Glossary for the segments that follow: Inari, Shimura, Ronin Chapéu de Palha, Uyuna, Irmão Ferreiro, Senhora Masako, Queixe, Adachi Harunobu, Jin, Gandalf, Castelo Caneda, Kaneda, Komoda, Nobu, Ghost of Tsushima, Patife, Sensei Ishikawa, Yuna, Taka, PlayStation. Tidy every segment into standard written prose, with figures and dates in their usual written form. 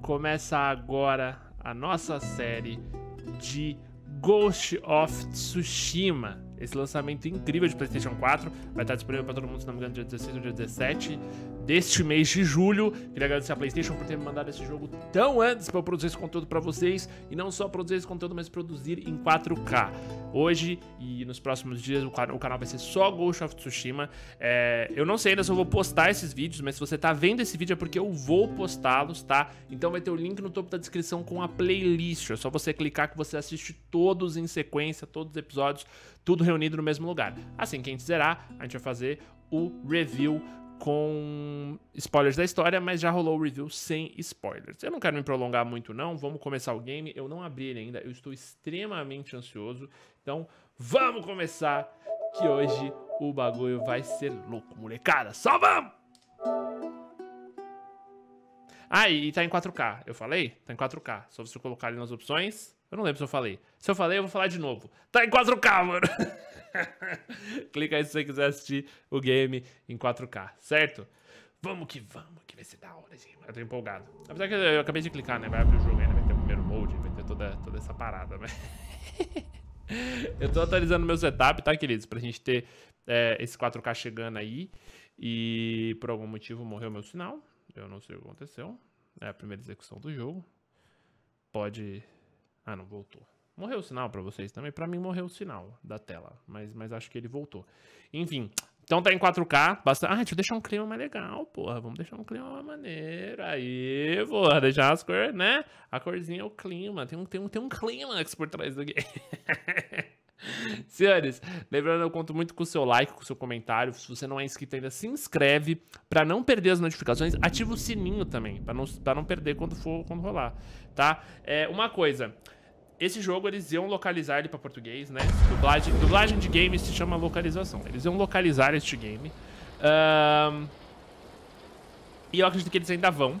Começa agora a nossa série de Ghost of Tsushima. Esse lançamento incrível de PlayStation 4 vai estar disponível para todo mundo, se não me engano, dia 16 ou dia 17 deste mês de julho. Queria agradecer a PlayStation por ter me mandado esse jogo tão antes para eu produzir esse conteúdo para vocês. E não só produzir esse conteúdo, mas produzir em 4K. Hoje e nos próximos dias o canal vai ser só Ghost of Tsushima. Eu não sei ainda se eu vou postar esses vídeos, mas se você tá vendo esse vídeo é porque eu vou postá-los, tá? Então vai ter o link no topo da descrição com a playlist. É só você clicar que você assiste todos em sequência, todos os episódios, tudo reunido no mesmo lugar. Assim que a gente zerar, a gente vai fazer o review com spoilers da história, mas já rolou o review sem spoilers. Eu não quero me prolongar muito não, vamos começar o game. Eu não abri ele ainda, eu estou extremamente ansioso. Então vamos começar, que hoje o bagulho vai ser louco, molecada. Só vamos! Ah, e tá em 4K, eu falei? Tá em 4K, só você colocar ali nas opções. Eu não lembro se eu falei. Se eu falei, eu vou falar de novo. Tá em 4K, mano! Clica aí se você quiser assistir o game em 4K, certo? Vamos, que vai ser da hora, gente. Eu tô empolgado. Apesar que eu acabei de clicar, né? Vai abrir o jogo ainda, vai ter o primeiro mode, vai ter toda essa parada, mas... eu tô atualizando meu setup, tá, queridos? Pra gente ter esse 4K chegando aí. E por algum motivo morreu meu sinal. Eu não sei o que aconteceu. É a primeira execução do jogo. Pode... ah, não, voltou. Morreu o sinal pra vocês também. Pra mim morreu o sinal da tela, mas acho que ele voltou. Enfim, então tá em 4K. Ah, deixa eu deixar um clima mais legal, porra. Vamos deixar um clima mais maneiro. Aí, porra, deixar as cores, né? A corzinha é o clima. Tem um clímax por trás do game. Senhores, lembrando, eu conto muito com o seu like, com o seu comentário. Se você não é inscrito ainda, se inscreve pra não perder as notificações. Ativa o sininho também, pra não perder quando rolar, tá? Uma coisa, esse jogo eles iam localizar ele pra português, né? Dublagem de game se chama localização. Eles iam localizar este game. E eu acredito que eles ainda vão.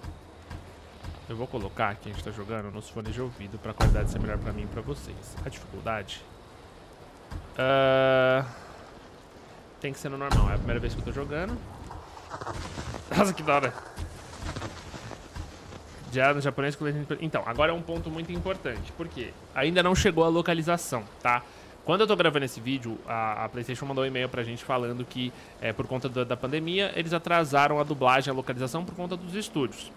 Eu vou colocar aqui, a gente tá jogando nos fones de ouvido pra qualidade ser melhor pra mim e pra vocês. A dificuldade... tem que ser no normal, é a primeira vez que eu tô jogando. Nossa, que da hora. Já no japonês... então, agora é um ponto muito importante, porque ainda não chegou a localização, tá? Quando eu tô gravando esse vídeo, a PlayStation mandou um e-mail pra gente falando que por conta da pandemia, eles atrasaram a dublagem, a localização por conta dos estúdios.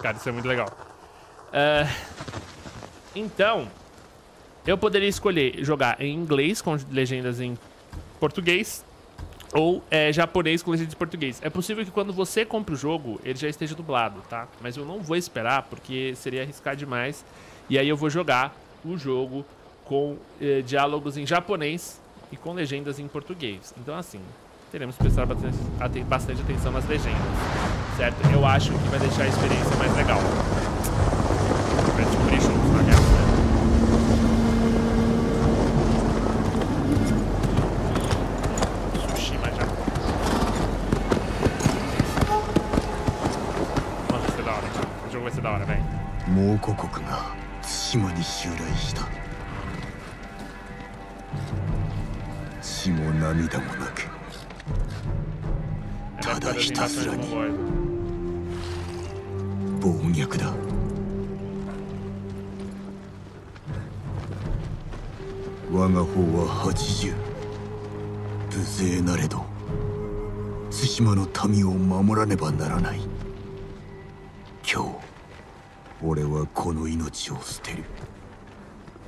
Cara, isso é muito legal. Então... eu poderia escolher jogar em inglês com legendas em português ou japonês com legendas em português. É possível que quando você compre o jogo, ele já esteja dublado, tá? Mas eu não vou esperar porque seria arriscar demais. E aí eu vou jogar o jogo com diálogos em japonês e com legendas em português. Então assim, teremos que prestar bastante atenção nas legendas, certo? Eu acho que vai deixar a experiência mais legal. Vai descobrir juntos, na real.我が方は80無勢なれど対馬の民を守らねばならない。今日 俺はこの命を捨てる。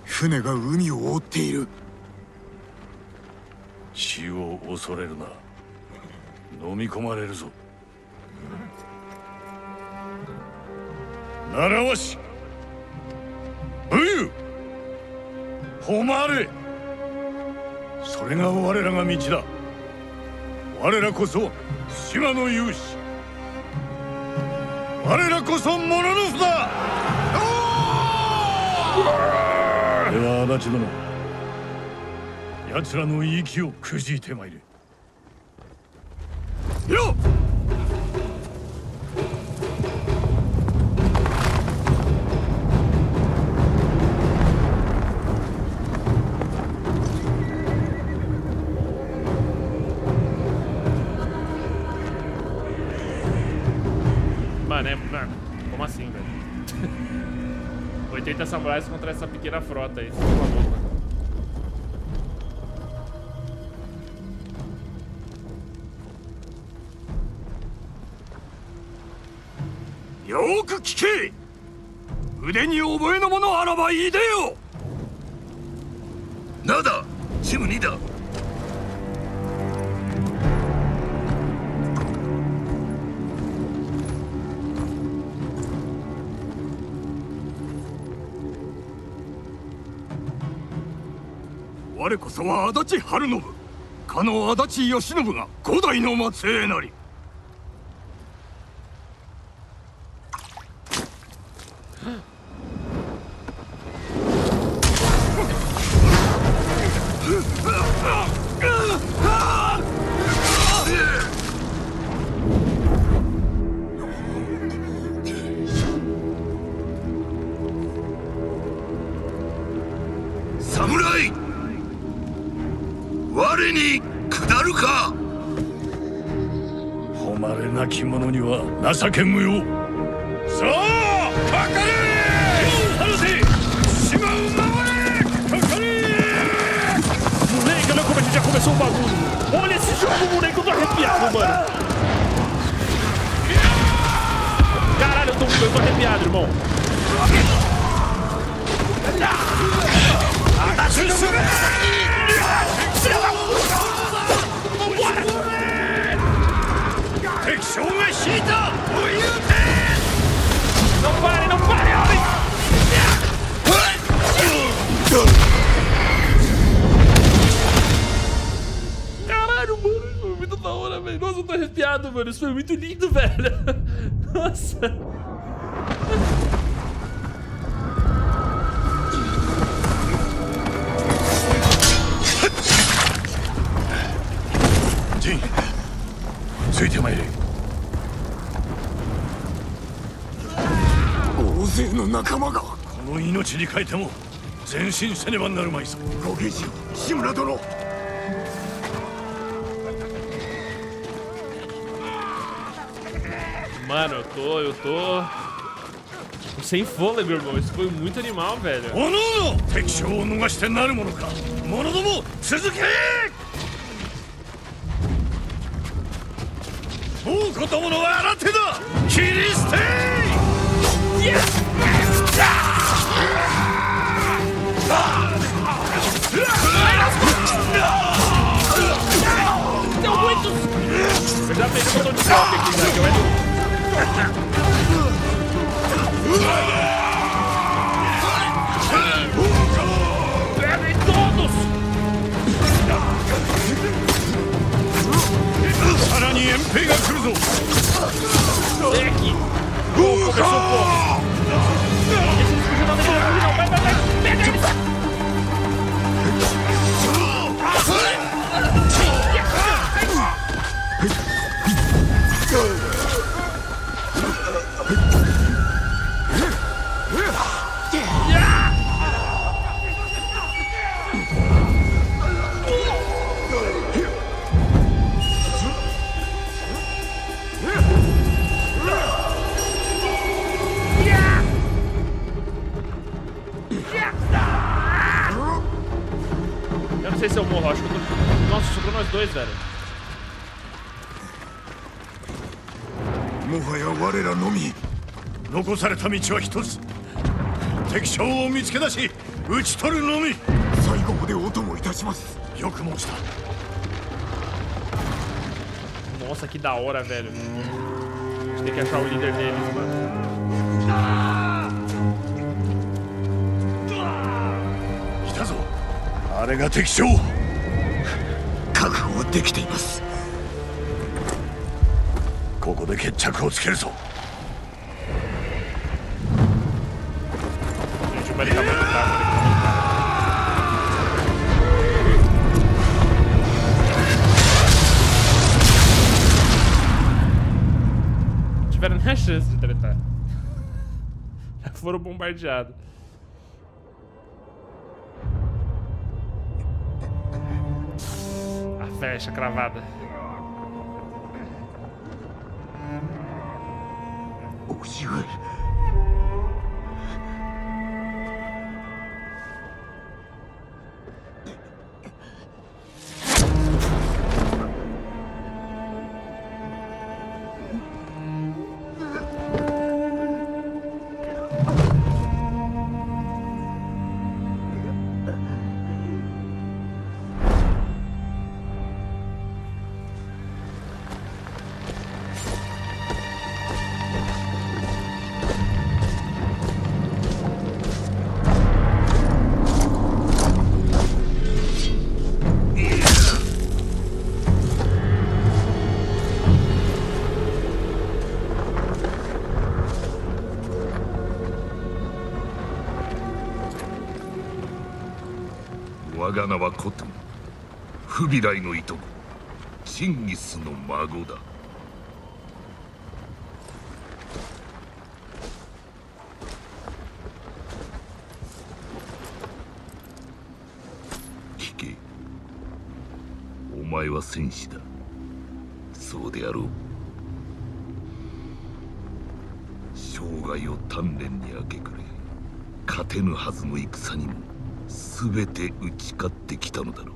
船が海を覆っている。死を恐れるな。飲み込まれるぞ。習わし、武勇、誉れ。それが我らが道だ。我らこそ島の勇士。 我らこそモノノフだ。では足立殿、奴らの息をくじいてまいれ。いろ。 Mano, como assim, velho? 80 samurais contra essa pequena frota aí. Yoku kike! Ude ni oboe no mono araba ide yo! Nada! Shimu ni da! Ware koso wa Adachi Harunobu, Kano Adachi Yoshinobu ga 5代の末裔なり。 情け無用。さあ、かかれ！手を離せ！島を守れ！かかれ！Moleque, olha como a gente já começou o bagulho. Olha esse jogo, moleque, eu tô arrepiado, mano. Caralho, eu tô arrepiado, irmão. Não pare, não pare, homem! Caralho, mano, isso foi muito da hora, velho. Nossa, eu tô arrepiado, mano. Isso foi muito lindo, velho. Nossa. Jin, ついてまいれ。 の仲間がこの命に変えても前進せねばなるまいぞご兵士志村殿Mano, eu tô sem fôlego, meu irmão. Isso foi muito animal, velho. O nono! 敵将を逃してなるものか者ども続けもう子供のは新手だ切り捨て Não aguento! Eu já perdi o botão de golpe aqui, né? Eu entro. Levem todos! さらに遠兵が来るぞ! Moleque! Começou o fogo! Deixa eu descobrir o nome dele, não! Vai, vai, vai! Pega ele! Não sei se eu morro, acho que eu tô... Nossa, sobrou nós dois, velho. Nossa, que da hora, velho. A gente tem que achar o líder deles, mano. Tiveram a chance de tretar. Já foram bombardeados. Fecha cravada. O senhor 我が名はコトン。フビライのいとこ、チンギスの孫だ。聞け。お前は戦士だ。そうであろう。生涯を鍛錬に明け暮れ、勝てぬはずの戦にも。 全て打ち勝ってきたのだろう。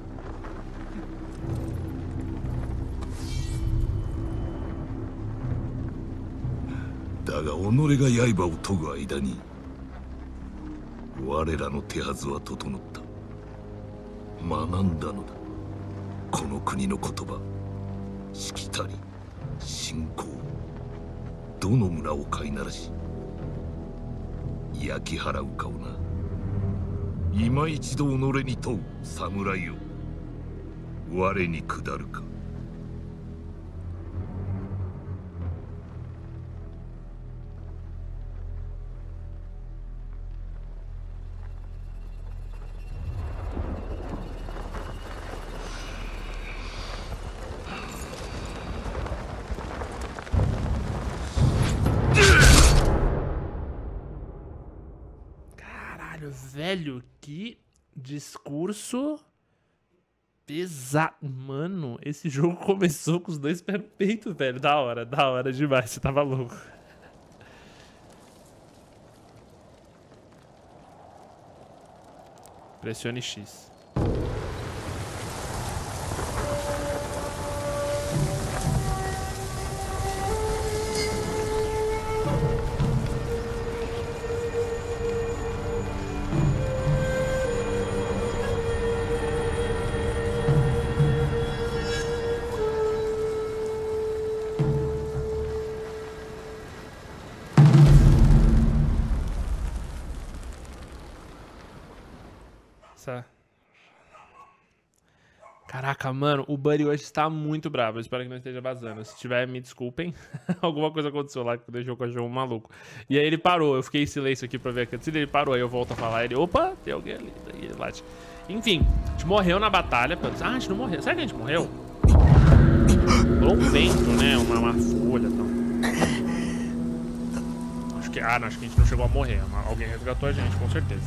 だが己が刃を研ぐ間に我らの手はずは整った。学んだのだ、この国の言葉、しきたり、信仰、どの村を飼いならし焼き払うかをな。 今一度己に問う侍よ、我に下るか。Caralho, velho. Que discurso pesado. Mano, esse jogo começou com os dois pés no peito, velho. Da hora demais. Você tava louco. Pressione X. Caraca, mano, o Buddy hoje está muito bravo. Eu espero que não esteja vazando. Se tiver, me desculpem. Alguma coisa aconteceu lá que deixou o cachorro maluco. E aí ele parou. Eu fiquei em silêncio aqui pra ver a cutscene. Ele parou. Aí eu volto a falar. Ele, opa, tem alguém ali. Aí ele late. Enfim, a gente morreu na batalha. Ah, a gente não morreu. Será que a gente morreu? Rolou um vento, né? Uma folha e tal. Acho que... Ah, não, acho que a gente não chegou a morrer. Alguém resgatou a gente, com certeza.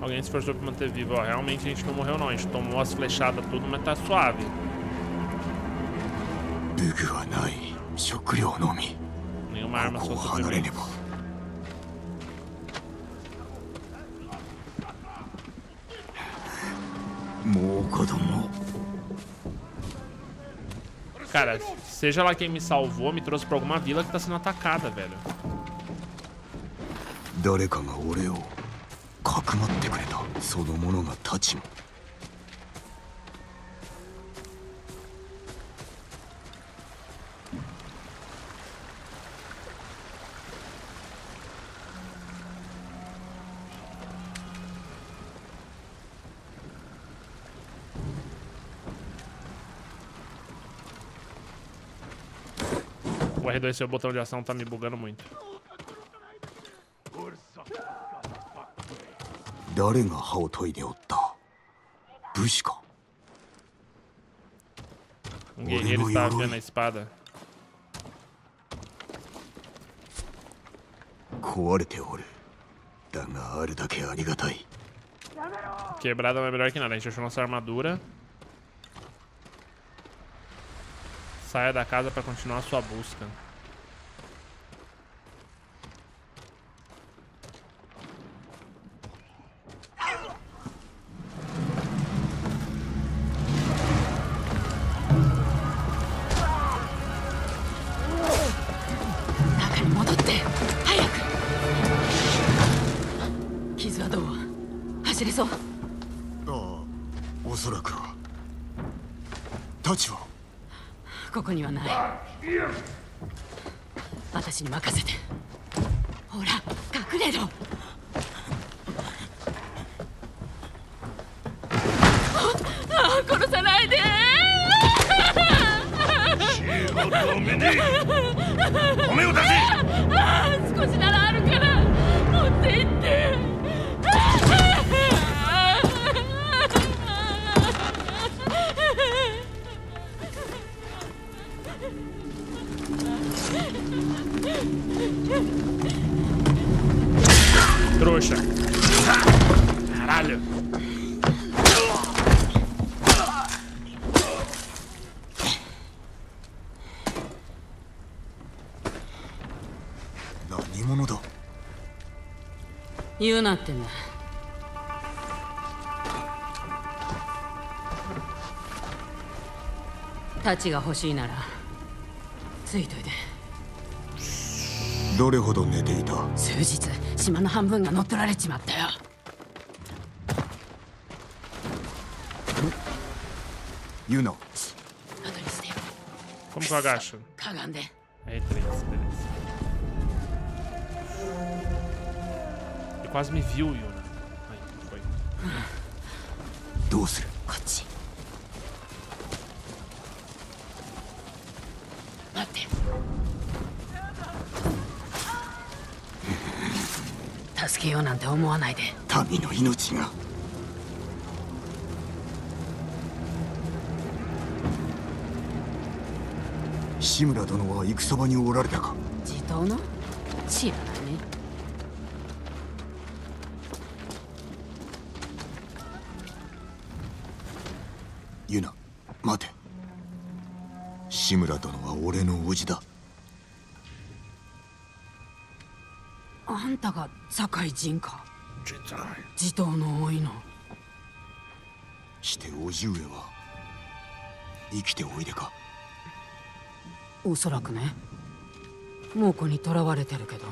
Alguém se esforçou pra manter vivo. Ó, realmente a gente não morreu não, a gente tomou as flechadas tudo, mas tá suave. Nenhuma arma só sobrevivente. Cara, seja lá quem me salvou, me trouxe pra alguma vila que tá sendo atacada, velho. O R2, seu botão de ação, tá me bugando muito. Um guerreiro estava vendo a espada. Quebrada não é melhor que nada. A gente achou nossa armadura. Saia da casa para continuar a sua busca. Yunaってね。太刀が欲しいならついといて。どれほど寝ていた？数日、島の半分が乗っ取られちまったよ。Yuna。後にしてよ。Como que eu agacho? かがんで。Quase me viu, Yuna. Aí, foi. Doce. Cote. Mate. Tasqueou, não te omoa nai de. Tami no inochi ga. Shimura dono wa ikusoba ni orareta ka? Jitou no? Chiranai. Yuna, mate. Shimura dono wa ore no oji da. Anta ga Sakai Jin ka? Jitsai. Jitou no oi no. Shite oji ue wa ikite oide ka? Osoraku ne. Moko ni torawarete ru kedo.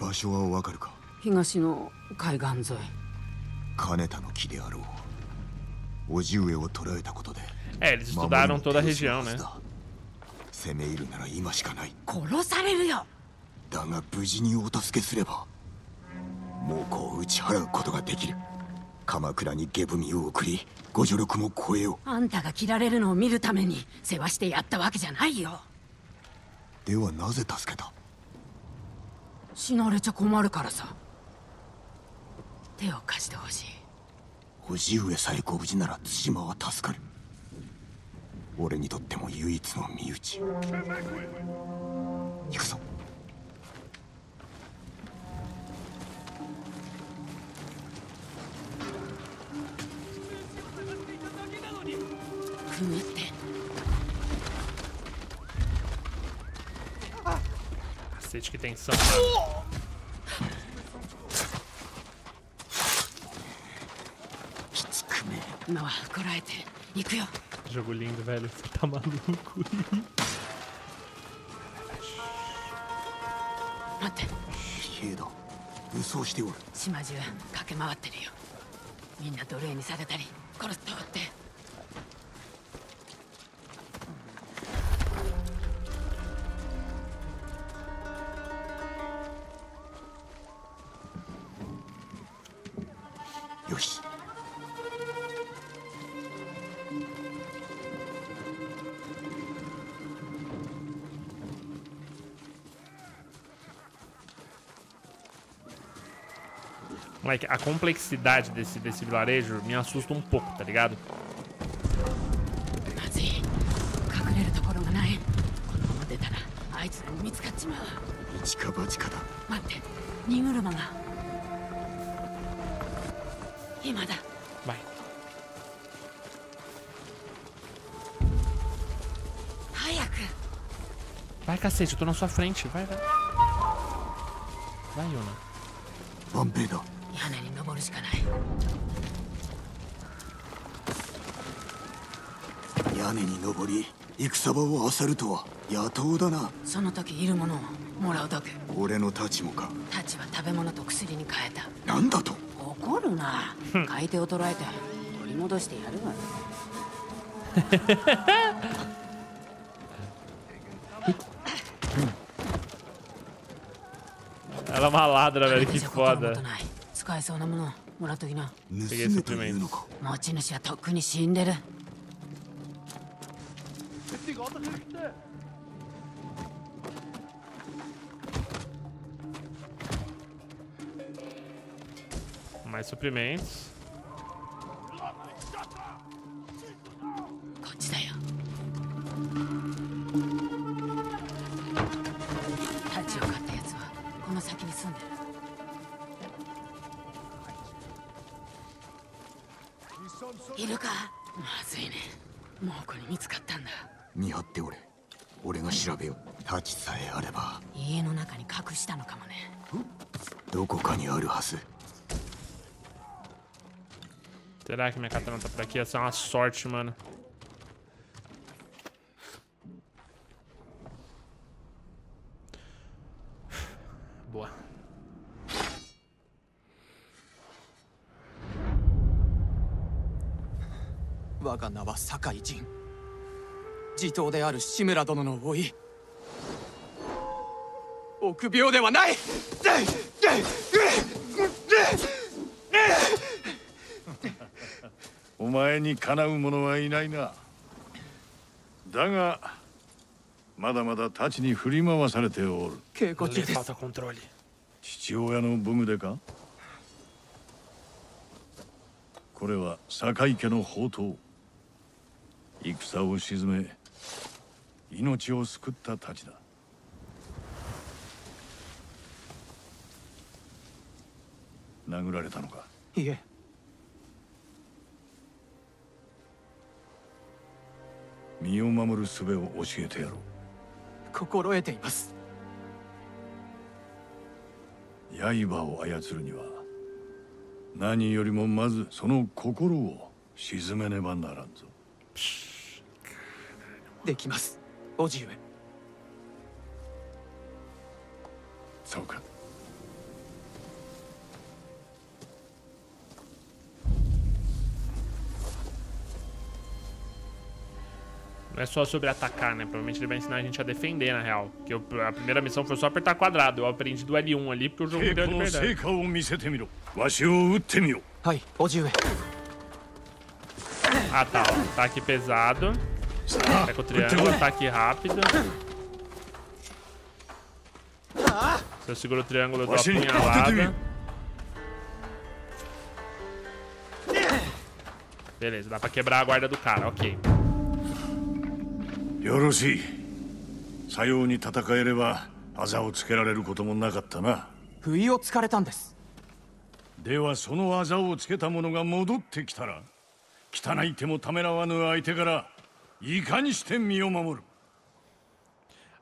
Basho wa wakaru ka? Higashi no kaigan zoi. Kaneda no ki de arou. É, eles estudaram toda a região, né? Cacete, que tensão. Jogo lindo, velho. Você tá maluco? Moleque, a complexidade desse vilarejo me assusta um pouco, tá ligado? Vai. Vai, cacete, eu tô na sua frente. Vai, vai. Vai, Yuna. Bombeiro. Ela é uma ladra, velho. Que foda. Peguei esse suprimento. Mais suprimentos. Será que minha katana tá por aqui? Essa é uma sorte, mano. Boa. Waga na wa Sakai Jin. Jitou de aru Shimura dono no oi. Okubyo de wa nai. Falta controle. Não é só sobre atacar, né? Provavelmente ele vai ensinar a gente a defender, na real. Porque a primeira missão foi só apertar quadrado. Eu aprendi do L1 ali, porque o jogo me deu a liberdade. Ah, tá. Ó. Ataque pesado. Ataque o triângulo, ataque rápido. Se eu seguro o triângulo, eu dou a punhalada. Beleza, dá pra quebrar a guarda do cara, ok.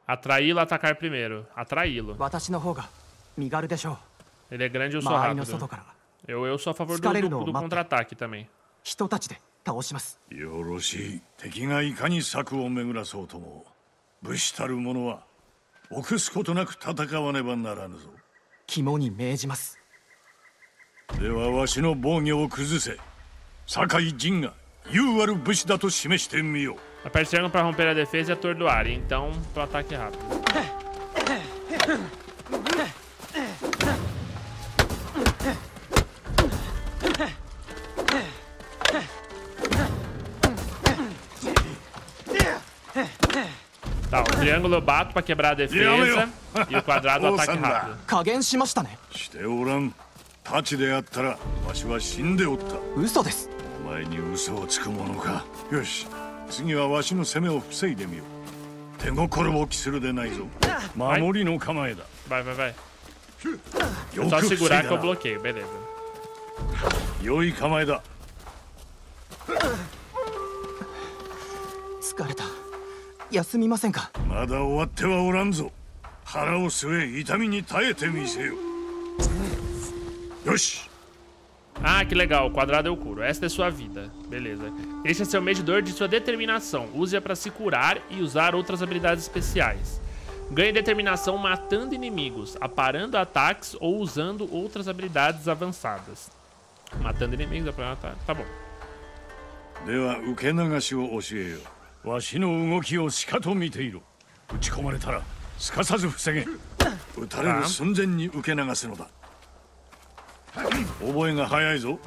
Atraí-lo, atacar primeiro. Atraí-lo. Ele é grande, eu sou rápido. Eu sou a favor do contra-ataque também. Aperte triângulo para romper a defesa e atordoar, então para o ataque rápido. Tá, o triângulo eu bato pra quebrar a defesa e o quadrado o ataque rápido. Vai. É só segurar que eu bloqueio, beleza. Ah, que legal, o quadrado eu curo. Esta é sua vida, beleza. Este é seu medidor de sua determinação. Use-a para se curar e usar outras habilidades especiais. Ganhe determinação matando inimigos, aparando ataques ou usando outras habilidades avançadas. Matando inimigos, aparando ataques, tá bom. すかさず防げ。撃たれる寸前に受け流すのだ。覚えが早いぞ。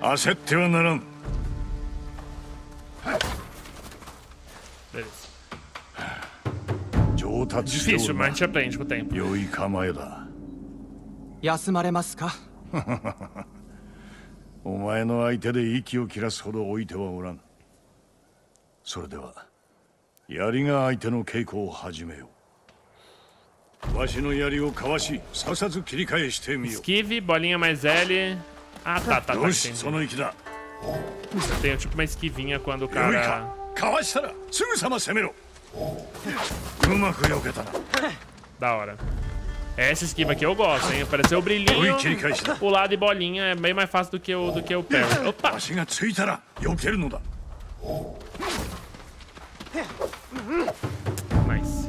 焦ってはならん。上達しておるな。良い構えだ。休まれますか？お前の相手で息を切らすほど置いてはおらん。それでは槍が相手の稽古を始めよう。 Esquive, bolinha mais L. Ah, tá. Entendi. Eu tenho tipo uma esquivinha quando o cara. Da hora. Essa esquiva aqui eu gosto, hein? Apareceu o brilhinho. Pulado e bolinha é bem mais fácil do que o pé. Opa! Mas.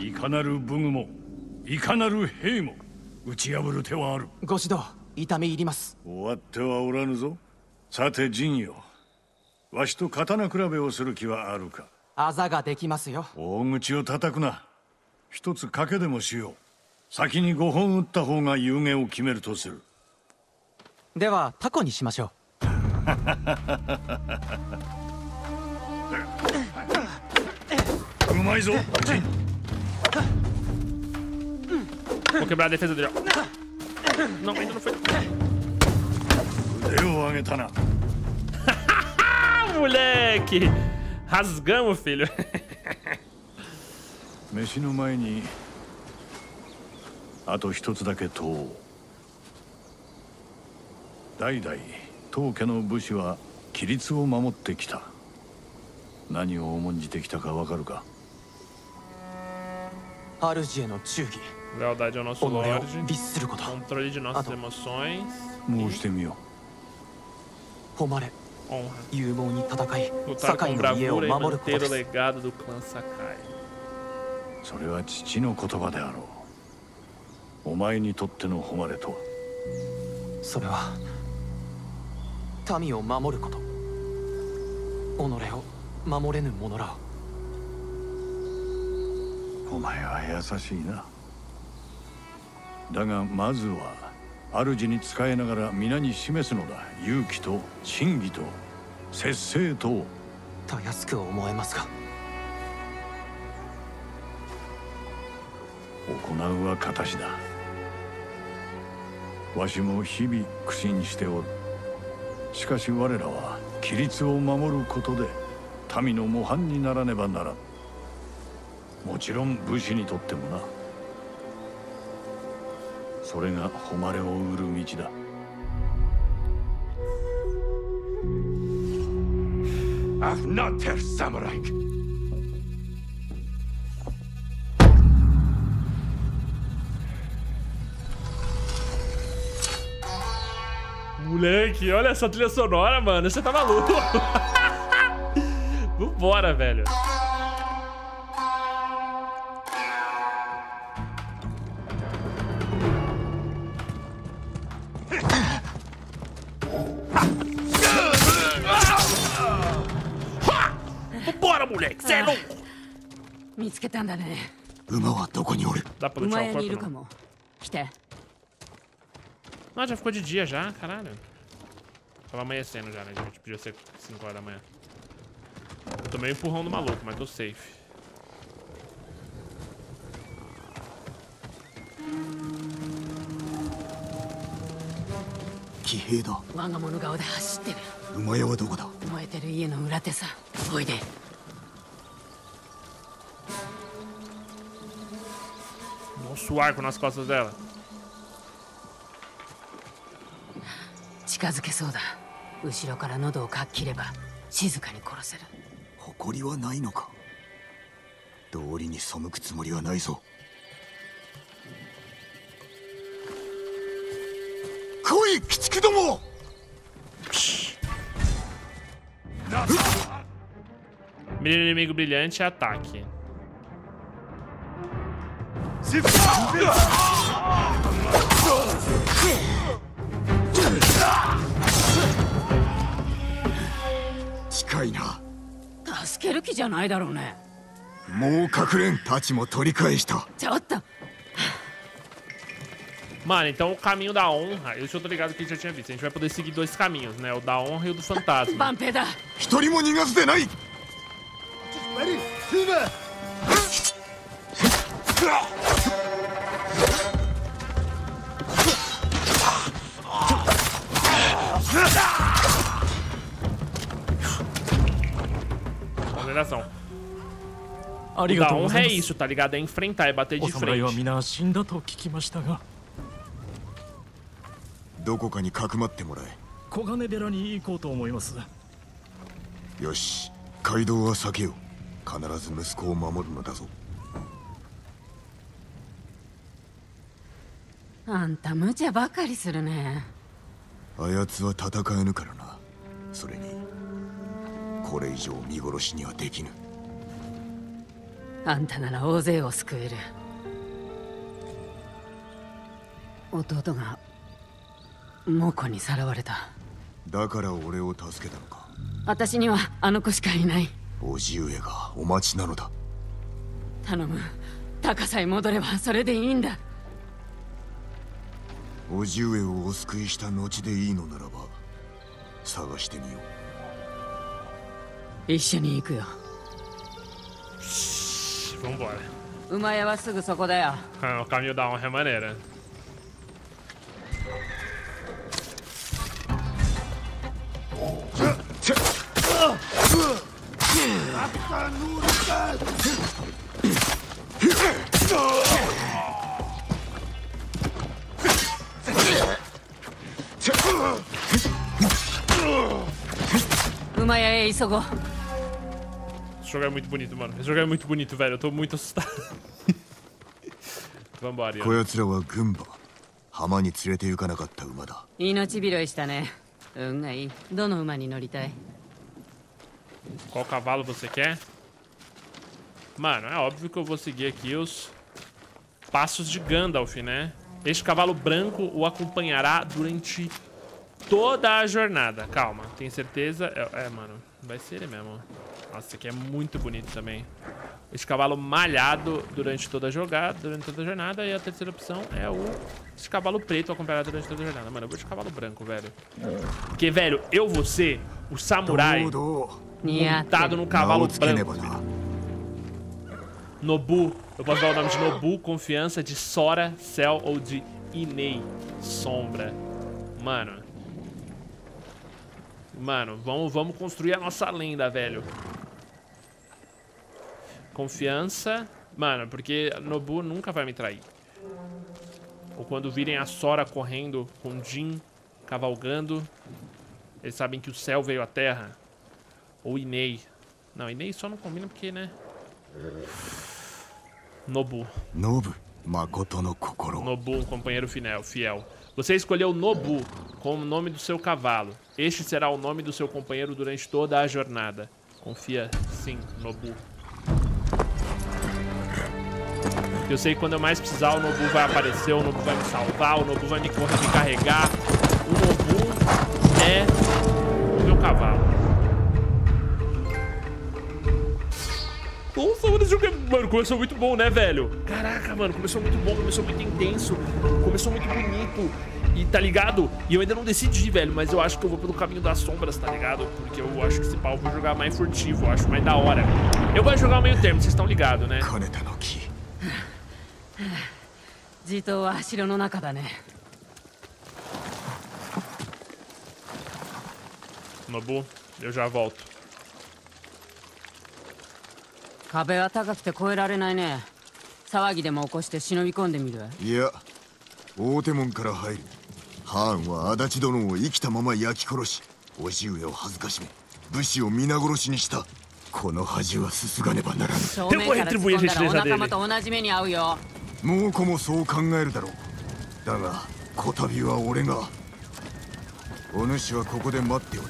いかなる武具もいかなる兵も打ち破る手はある。ご指導痛み入ります。終わってはおらぬぞ。さて陣よ、わしと刀比べをする気はあるか？あざができますよ。大口を叩くな。一つ賭けでもしよう。先に5本打った方が有言を決めるとする。ではタコにしましょう。うまいぞ陣。 Vou quebrar a defesa dele, ó. Não, ainda não foi. Moleque! Rasgamos, filho. Mexi no mãe. Ato 1つだけと。代々当家の武士は規律を守ってきた。何を重んじてきたかわかるか？ Arge é nosso juízo. Lealdade é nosso norte. Controle de nossas emoções. Honra. Lutar com bravura e manter o legado do clã Sakai. Isso é お前は優しいな。だがまずは主に仕えながら皆に示すのだ。勇気と真偽と節制と。たやすく思えますが。行うは形だ。わしも日々苦心しておる。しかし我らは規律を守ることで民の模範にならねばならん。 もちろん武士にとってもな。それが誉れを売る道だ。I've not heard samurai. Moleque, olha essa trilha sonora, mano. Você tá maluco? Vambora, velho. Ah, já ficou de dia já, caralho. Tava amanhecendo já, né? A gente podia ser 5 horas da manhã. Eu tomei um empurrão do maluco, mas tô safe. Que rido. Nosso arco nas costas dela. Menino inimigo brilhante, ataque. 助ける気じゃないだろうね。もう隠れんたちも取り返した。ちょっと。 Mano, então o caminho da honra, eu tô ligado que eu já tinha visto. A gente vai poder seguir dois caminhos, né? O da honra e o do fantasma. Moderação. O da honra é isso, tá ligado? É enfrentar, é bater de frente. どこかにかくまってもらえ。小金寺に行こうと思います。よし、街道は避けよう。必ず息子を守るのだぞ。あんた無茶ばかりするね。あやつは戦えぬからな。それに、これ以上見殺しにはできぬ。あんたなら大勢を救える。弟が モコにさらわれた。だから俺を助けたのか。私にはあの子しかいない。おじ上がお待ちなのだ。頼む。高さえ戻ればそれでいいんだ。おじ上をお救いした後でいいのならば探してみよう。一緒に行くよ。馬屋はすぐそこだよ。Caminho da honra é maneira. Esse jogo é muito bonito, mano. Esse jogo é muito bonito, velho. Eu tô muito assustado. Vambora, Qual cavalo você quer? Mano, é óbvio que eu vou seguir aqui os passos de Gandalf, né? Este cavalo branco o acompanhará durante toda a jornada. Calma, tem certeza? É, mano, vai ser ele mesmo. Nossa, esse aqui é muito bonito também. Este cavalo malhado durante toda a jogada, durante toda a jornada. E a terceira opção é o... Este cavalo preto acompanhará durante toda a jornada. Mano, eu vou de cavalo branco, velho. Porque, velho, eu vou ser o samurai... montado no cavalo branco. Nobu. Eu posso dar o nome de Nobu, Confiança, de Sora, Céu ou de Inei, Sombra. Mano. Mano, vamos construir a nossa lenda, velho. Confiança. Mano, porque Nobu nunca vai me trair. Ou quando virem a Sora correndo com Jin, cavalgando, eles sabem que o céu veio à terra. Ou Inei. Não, Inei só não combina porque, né? Nobu. Nobu, um companheiro fiel. Você escolheu Nobu como nome do seu cavalo. Este será o nome do seu companheiro durante toda a jornada. Confia sim, Nobu. Eu sei que quando eu mais precisar, o Nobu vai aparecer, o Nobu vai me salvar, o Nobu vai me carregar. O Nobu é o meu cavalo. Nossa, mano, esse jogo é... Mano, começou muito bom, né, velho? Caraca, mano, começou muito bom, começou muito intenso, começou muito bonito. E tá ligado? E eu ainda não decidi, velho, mas eu acho que eu vou pelo caminho das sombras, tá ligado? Porque eu acho que esse pau eu vou jogar mais furtivo, eu acho mais da hora. Eu vou jogar o meio termo, vocês estão ligados, né? Nobu, eu já volto. 壁は高くて越えられないね。騒ぎでも起こして忍び込んでみる。いや、大手門から入る。ハーンは足立殿を生きたまま焼き殺し、叔父上を辱め、武士を皆殺しにした。この恥はすすがねばならぬ。正面から突っ込んだらお仲間と同じ目に遭うよ。猛虎もそう考えるだろう。だが、こたびは俺が。お主はここで待っておれ。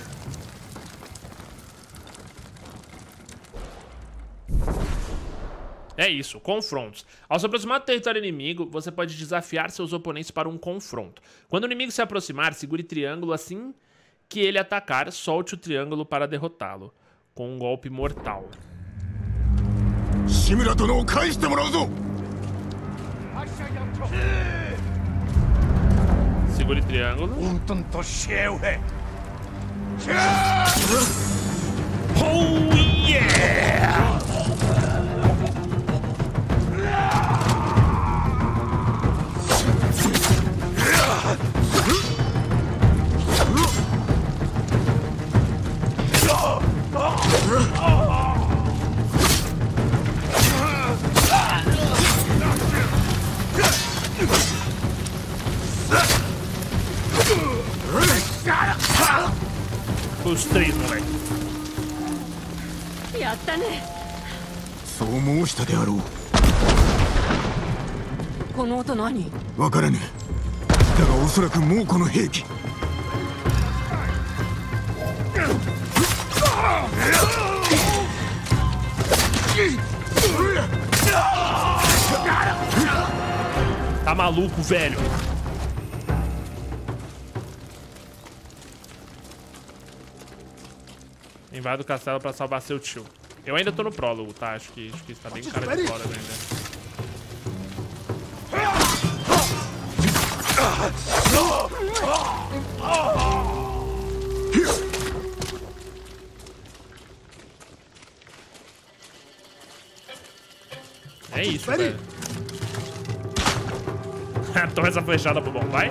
É isso, confrontos. Ao se aproximar do território inimigo, você pode desafiar seus oponentes para um confronto. Quando o inimigo se aproximar, segure triângulo assim que ele atacar, solte o triângulo para derrotá-lo. com um golpe mortal. Segure triângulo. Oh yeah! Os três, moleque. Tá maluco, velho. Invado o castelo pra salvar seu tio. Eu ainda tô no prólogo, tá? Acho que isso tá bem cara de fora ainda. É isso, velho. Toma essa flechada pro bom, vai.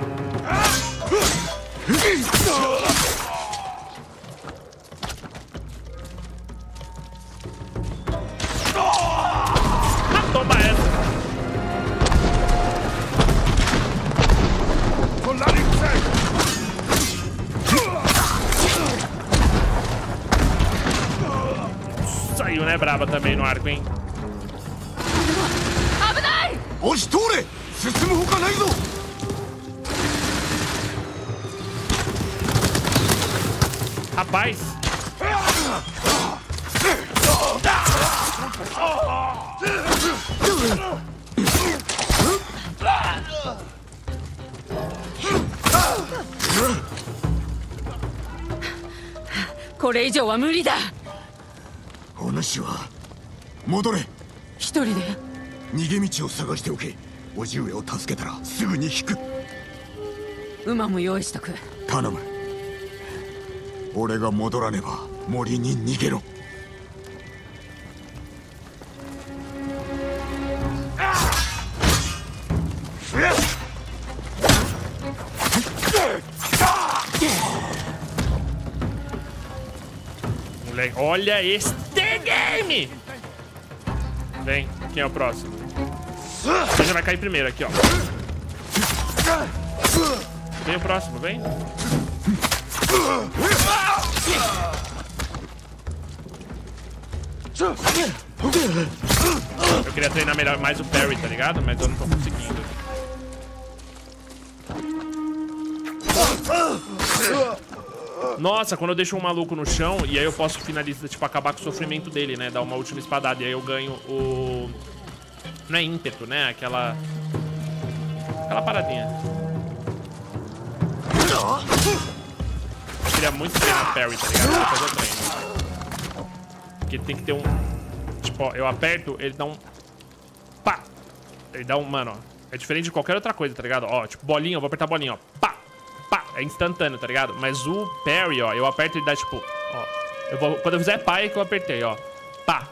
É braba também no arco, hein? Rapaz! Moleque, olha este game! Vem, quem é o próximo? Você já vai cair primeiro aqui, ó. Vem o próximo, vem. Eu queria treinar melhor mais o parry, tá ligado? Mas eu não tô conseguindo. Nossa, quando eu deixo um maluco no chão, e aí eu posso finalizar, tipo, acabar com o sofrimento dele, né? Dar uma última espadada, e aí eu ganho o... Não é ímpeto, né? Aquela paradinha. Eu queria muito treinar parry, tá ligado? Depois eu treino. Porque tem que ter um... Tipo, ó, eu aperto, ele dá um... Pá! Ele dá um... Mano, ó. É diferente de qualquer outra coisa, tá ligado? Ó, tipo, bolinha, eu vou apertar a bolinha, ó. Pá! É instantâneo, tá ligado? Mas o parry, ó, eu aperto e ele dá, tipo, ó. Quando eu fizer pá, é que eu apertei, ó. Pá.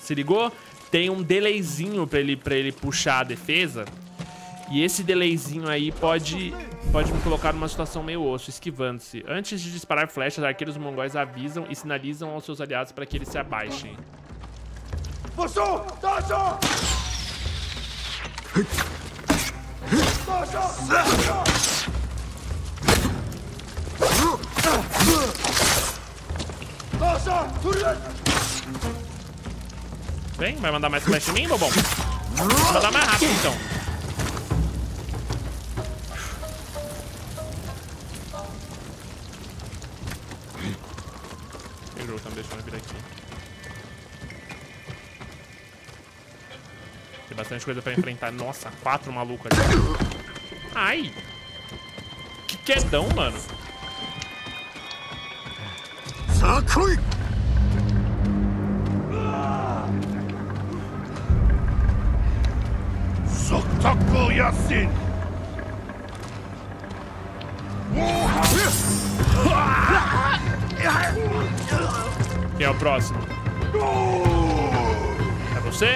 Se ligou? Tem um delayzinho pra ele puxar a defesa. E esse delayzinho aí pode me colocar numa situação meio osso, esquivando-se. Antes de disparar flechas, arqueiros mongóis avisam e sinalizam aos seus aliados pra que eles se abaixem. Vem, vai mandar mais flash em mim, bobão? Vai mandar mais rápido, então. O jogo tá me deixando vir aqui. Tem bastante coisa pra enfrentar. Nossa, 4 malucos ali. Ai! Que quedão, mano. Quem é o próximo? É você?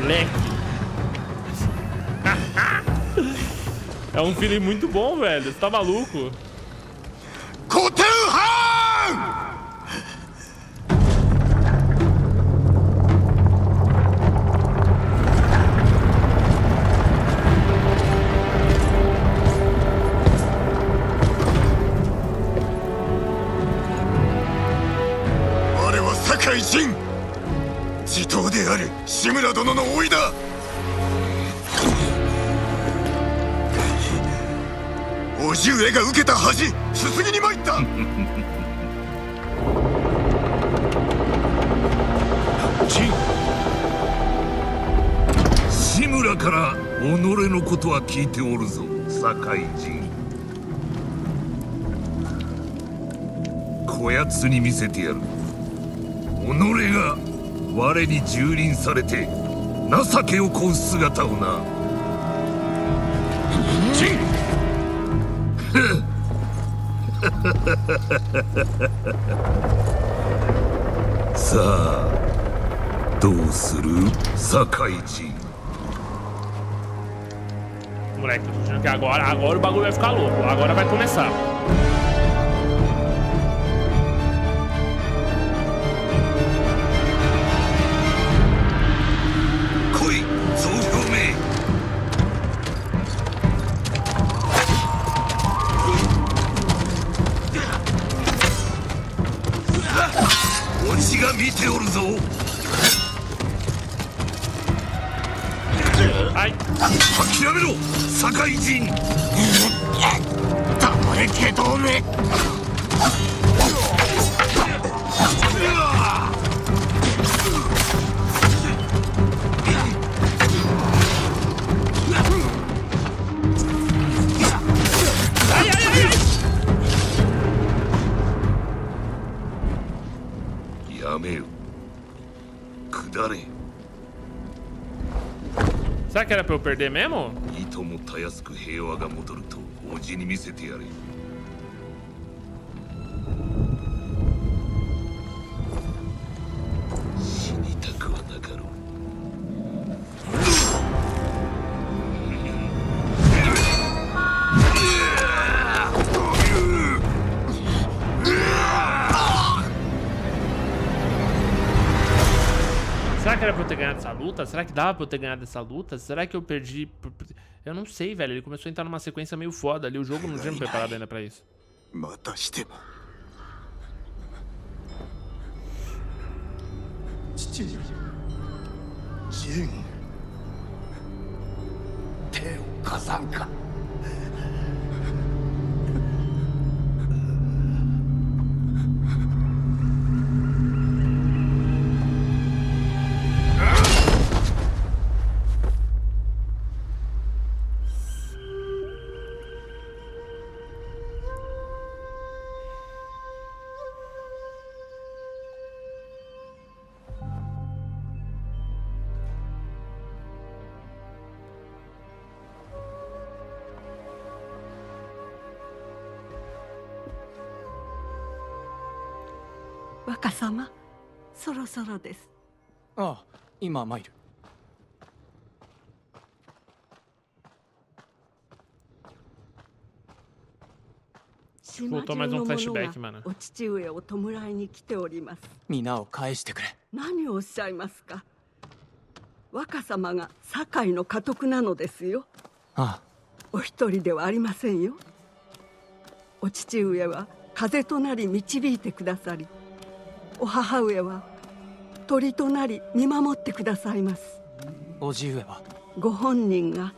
Moleque. É um feeling muito bom, velho. Você tá maluco? Jin, Jitou de Ari, Shimura dono no Oi da. Ojiue ga uketa haji, susugi ni maita. Jin, Shimura kara onore no koto wa kiite oru zo, Sakai Jin. Koyatsu ni misete yaru. 己が我に蹂躙されて情けを乞う姿をな。ジン。さあ、どうする、堺人。Moleque, tô dizendo que agora o bagulho vai ficar louco. Agora vai começar. Era pra eu perder mesmo? Será que dava pra eu ter ganhado essa luta? Será que eu perdi? Eu não sei, velho. Ele começou a entrar numa sequência meio foda ali. O jogo não tinha me preparado ainda pra isso. Ah, ima mairu. Voltou mais um flashback, mano. Mina, caeste, kure. Nani o oshaimasu ka? Waka-sama ga Sakai no katoku nano desu yo. Ah. O hitori de wa arimasen yo. O chichiue wa kaze to nari michibiite kudasari. お母上は鳥となり見守ってくださいます。おじ上はご本人が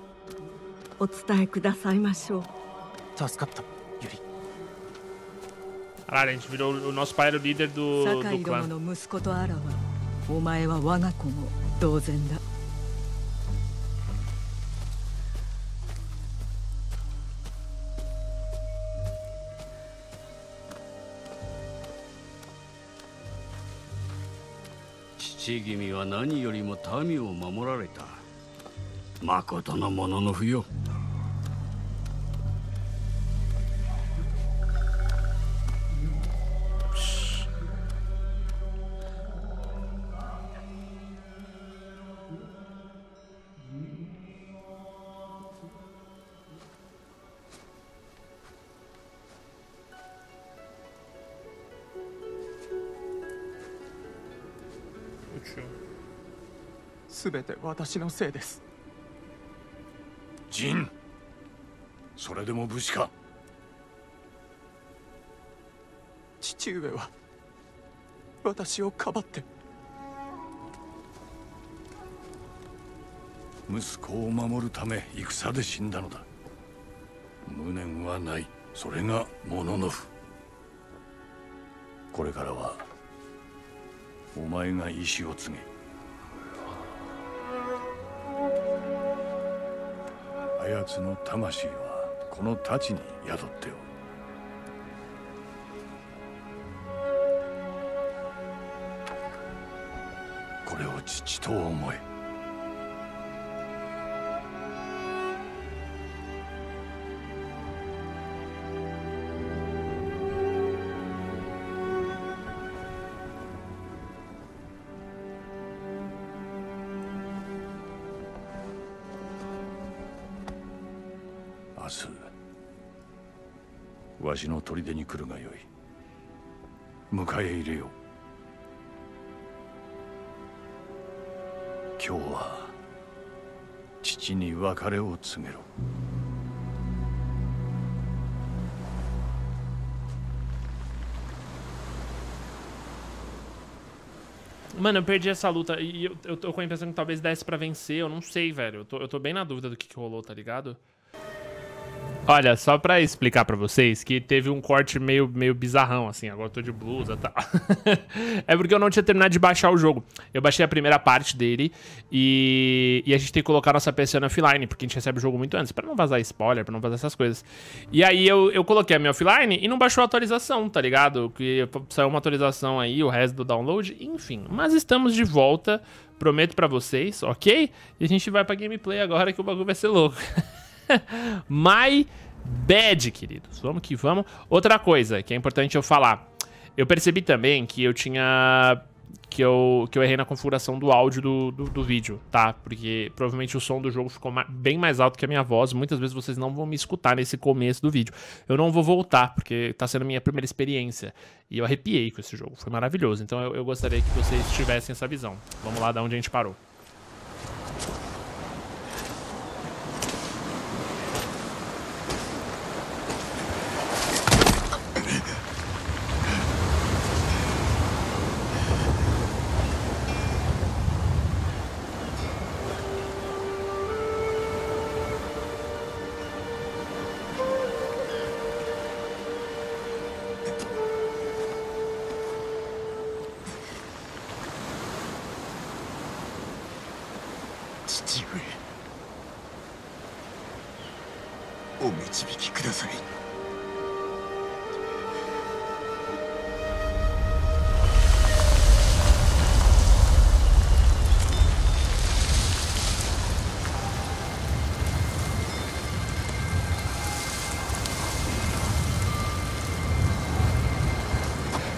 お伝えくださいましょう。助かった、ユリ。あら、a gente virou o nosso pai, o líder do clã. 堺殿の息子とあらわ、お前は我が子も同然だ。父君は何よりも民を守られた。まことのものの不よ。ジン、それでも武士か。父上は私をかばって息子を守るため戦で死んだのだ。無念はない。それがモノノフ。これからはお前が意志を継げ。奴の魂はこの太刀に宿っておる。これを父と思え。わしの砦に来るがよい。迎え入れよう。今日は父に別れを告げろ。Mano, eu perdi essa luta e eu tô com a impressão que talvez desse pra vencer. Eu não sei, velho. Eu tô bem na dúvida do que rolou, tá ligado? Olha, só pra explicar pra vocês que teve um corte meio bizarrão, assim. Agora eu tô de blusa e tal. É porque eu não tinha terminado de baixar o jogo. Eu baixei a primeira parte dele e a gente tem que colocar nossa PC na offline, porque a gente recebe o jogo muito antes, pra não vazar spoiler, pra não vazar essas coisas. E aí eu coloquei a minha offline e não baixou a atualização, tá ligado? Que saiu uma atualização aí, o resto do download, enfim. Mas estamos de volta, prometo pra vocês, ok? E a gente vai pra gameplay agora que o bagulho vai ser louco. My bad, queridos. Vamos que vamos. Outra coisa que é importante eu falar. Eu percebi também que eu tinha... Que eu errei na configuração do áudio do vídeo, tá? Porque provavelmente o som do jogo ficou bem mais alto que a minha voz. Muitas vezes vocês não vão me escutar nesse começo do vídeo. Eu não vou voltar, porque tá sendo a minha primeira experiência. E eu arrepiei com esse jogo. Foi maravilhoso. Então eu gostaria que vocês tivessem essa visão. Vamos lá, da onde a gente parou.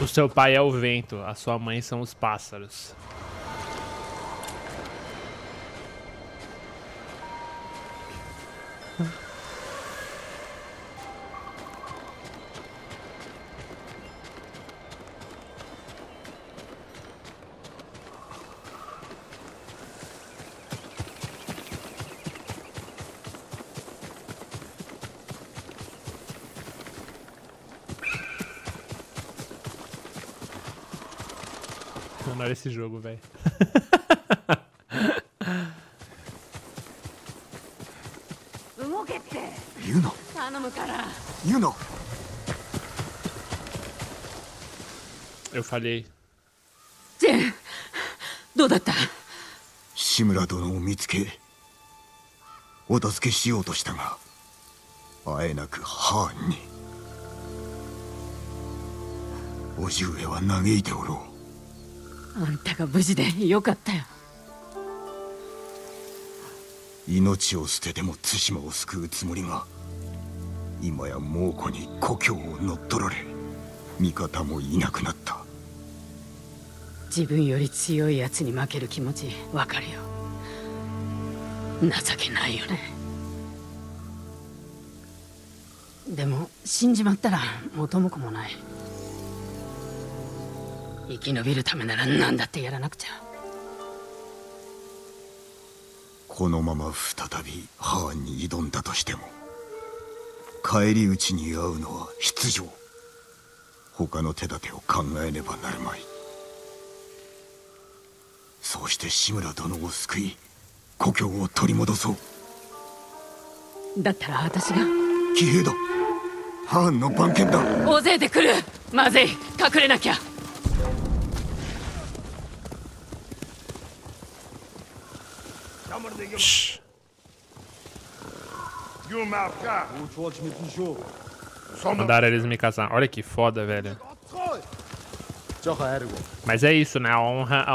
O seu pai é o vento, a sua mãe são os pássaros. Esse jogo, velho. Yuna. Yuna. Eu falhei. Jin, como foi? Shimura dono o mitsuke. O tasuke shiyou to shita ga, aenaku han ni. Ojiue wa nageite oru. あんたが無事でよかったよ。命を捨てても対馬を救うつもりが、今や猛虎に故郷を乗っ取られ、味方もいなくなった。自分より強いやつに負ける気持ちわかるよ。情けないよね。でも死んじまったら元も子もない。生き延びるためなら何だってやらなくちゃ。このまま再びハーンに挑んだとしても、帰り討ちに遭うのは必定。他の手立てを考えねばなるまい。そうして志村殿を救い、故郷を取り戻そう。だったら私が。騎兵だ。ハーンの番犬だ。大勢で来る。まずい、隠れなきゃ。Mandaram eles me casar. Olha que foda, velho. Mas é isso, né? A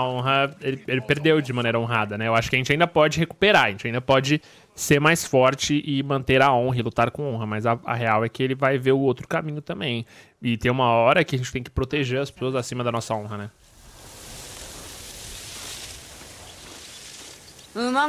honra ele perdeu de maneira honrada, né? Eu acho que a gente ainda pode recuperar. A gente ainda pode ser mais forte e manter a honra e lutar com honra. Mas a real é que ele vai ver o outro caminho também. E tem uma hora que a gente tem que proteger as pessoas acima da nossa honra, né? Eu não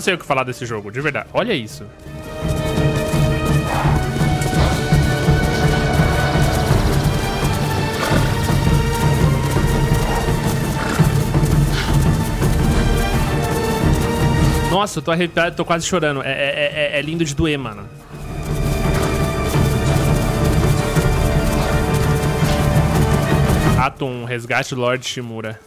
sei o que falar desse jogo, de verdade. Olha isso. Nossa, eu tô arrepiado, tô quase chorando. É lindo de doer, mano. Ato 1, resgate Lord Shimura.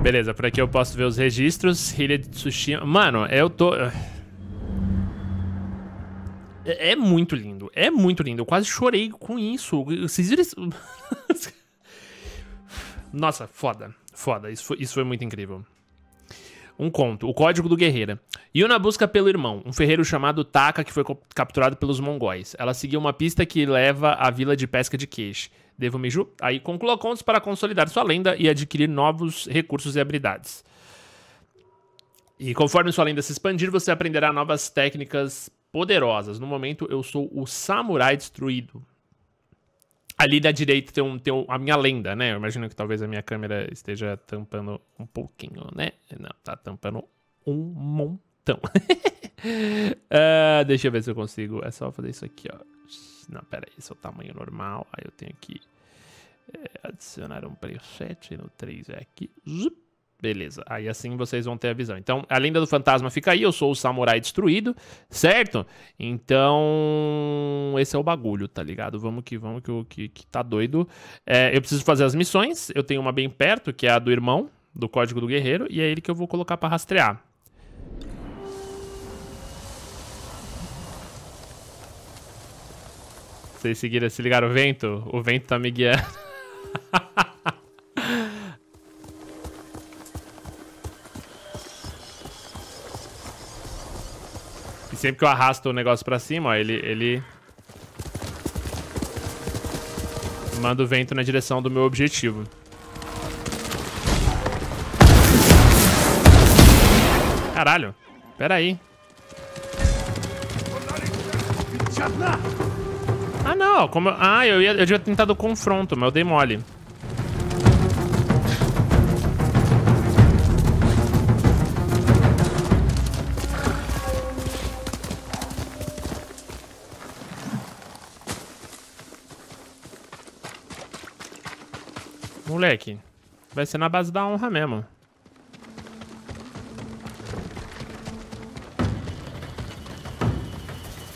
Beleza, por aqui eu posso ver os registros. Ilha de Tsushima. Mano, eu tô... É muito lindo. É muito lindo. Eu quase chorei com isso. Vocês viram isso? Nossa, foda. Foda. Isso foi muito incrível. Um conto. O Código do Guerreiro. Yuna busca pelo irmão, um ferreiro chamado Taka, que foi capturado pelos mongóis. Ela seguiu uma pista que leva à vila de pesca de Queixe. Devo Miju, aí conclua contos para consolidar sua lenda e adquirir novos recursos e habilidades. E conforme sua lenda se expandir, você aprenderá novas técnicas poderosas. No momento, eu sou o Samurai Destruído. Ali da direita tem a minha lenda, né? Eu imagino que talvez a minha câmera esteja tampando um pouquinho, né? Não, tá tampando um montão. Deixa eu ver se eu consigo. É só fazer isso aqui, ó. Não, pera aí, esse é o tamanho normal. Aí eu tenho aqui Adicionar um preset no 3 é aqui. Beleza, aí assim vocês vão ter a visão. Então, a lenda do fantasma fica aí, eu sou o samurai destruído, certo? Então, esse é o bagulho, tá ligado? Vamos que tá doido. É, eu preciso fazer as missões, eu tenho uma bem perto, que é a do irmão, do código do guerreiro, e é ele que eu vou colocar pra rastrear. Vocês seguiram, se ligaram o vento? O vento tá me guiando. E sempre que eu arrasto o negócio pra cima, ó, ele manda o vento na direção do meu objetivo. Caralho, peraí. Ah, não, como eu... Ah, eu devia tentar do confronto, mas eu dei mole. Moleque, vai ser na base da honra mesmo.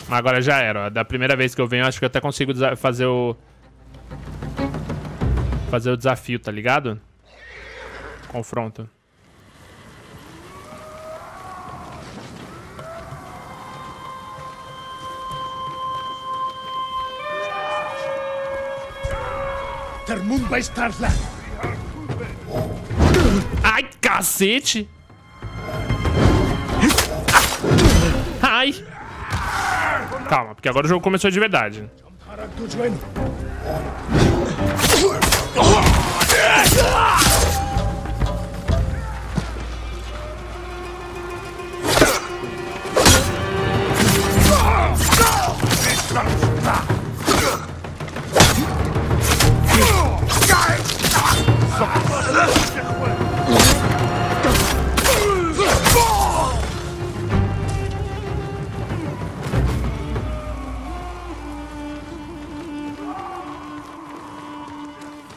Agora já era, ó. Da primeira vez que eu venho, acho que eu até consigo fazer o desafio, tá ligado? Confronto. Termundo vai estar lá. Ai, cacete! Ai! Calma, porque agora o jogo começou de verdade.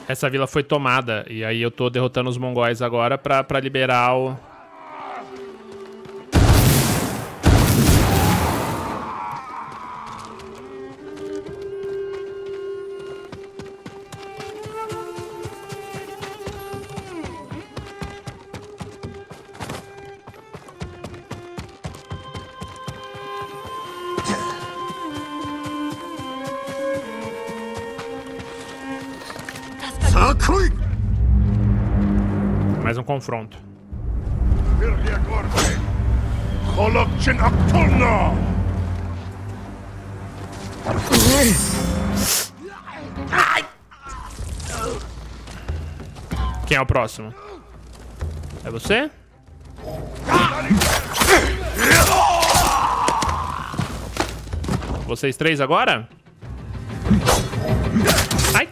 Essa vila foi tomada, e aí eu tô derrotando os mongóis agora pra liberar o... Mais um confronto. Quem é o próximo? É você? Vocês três agora? Ai!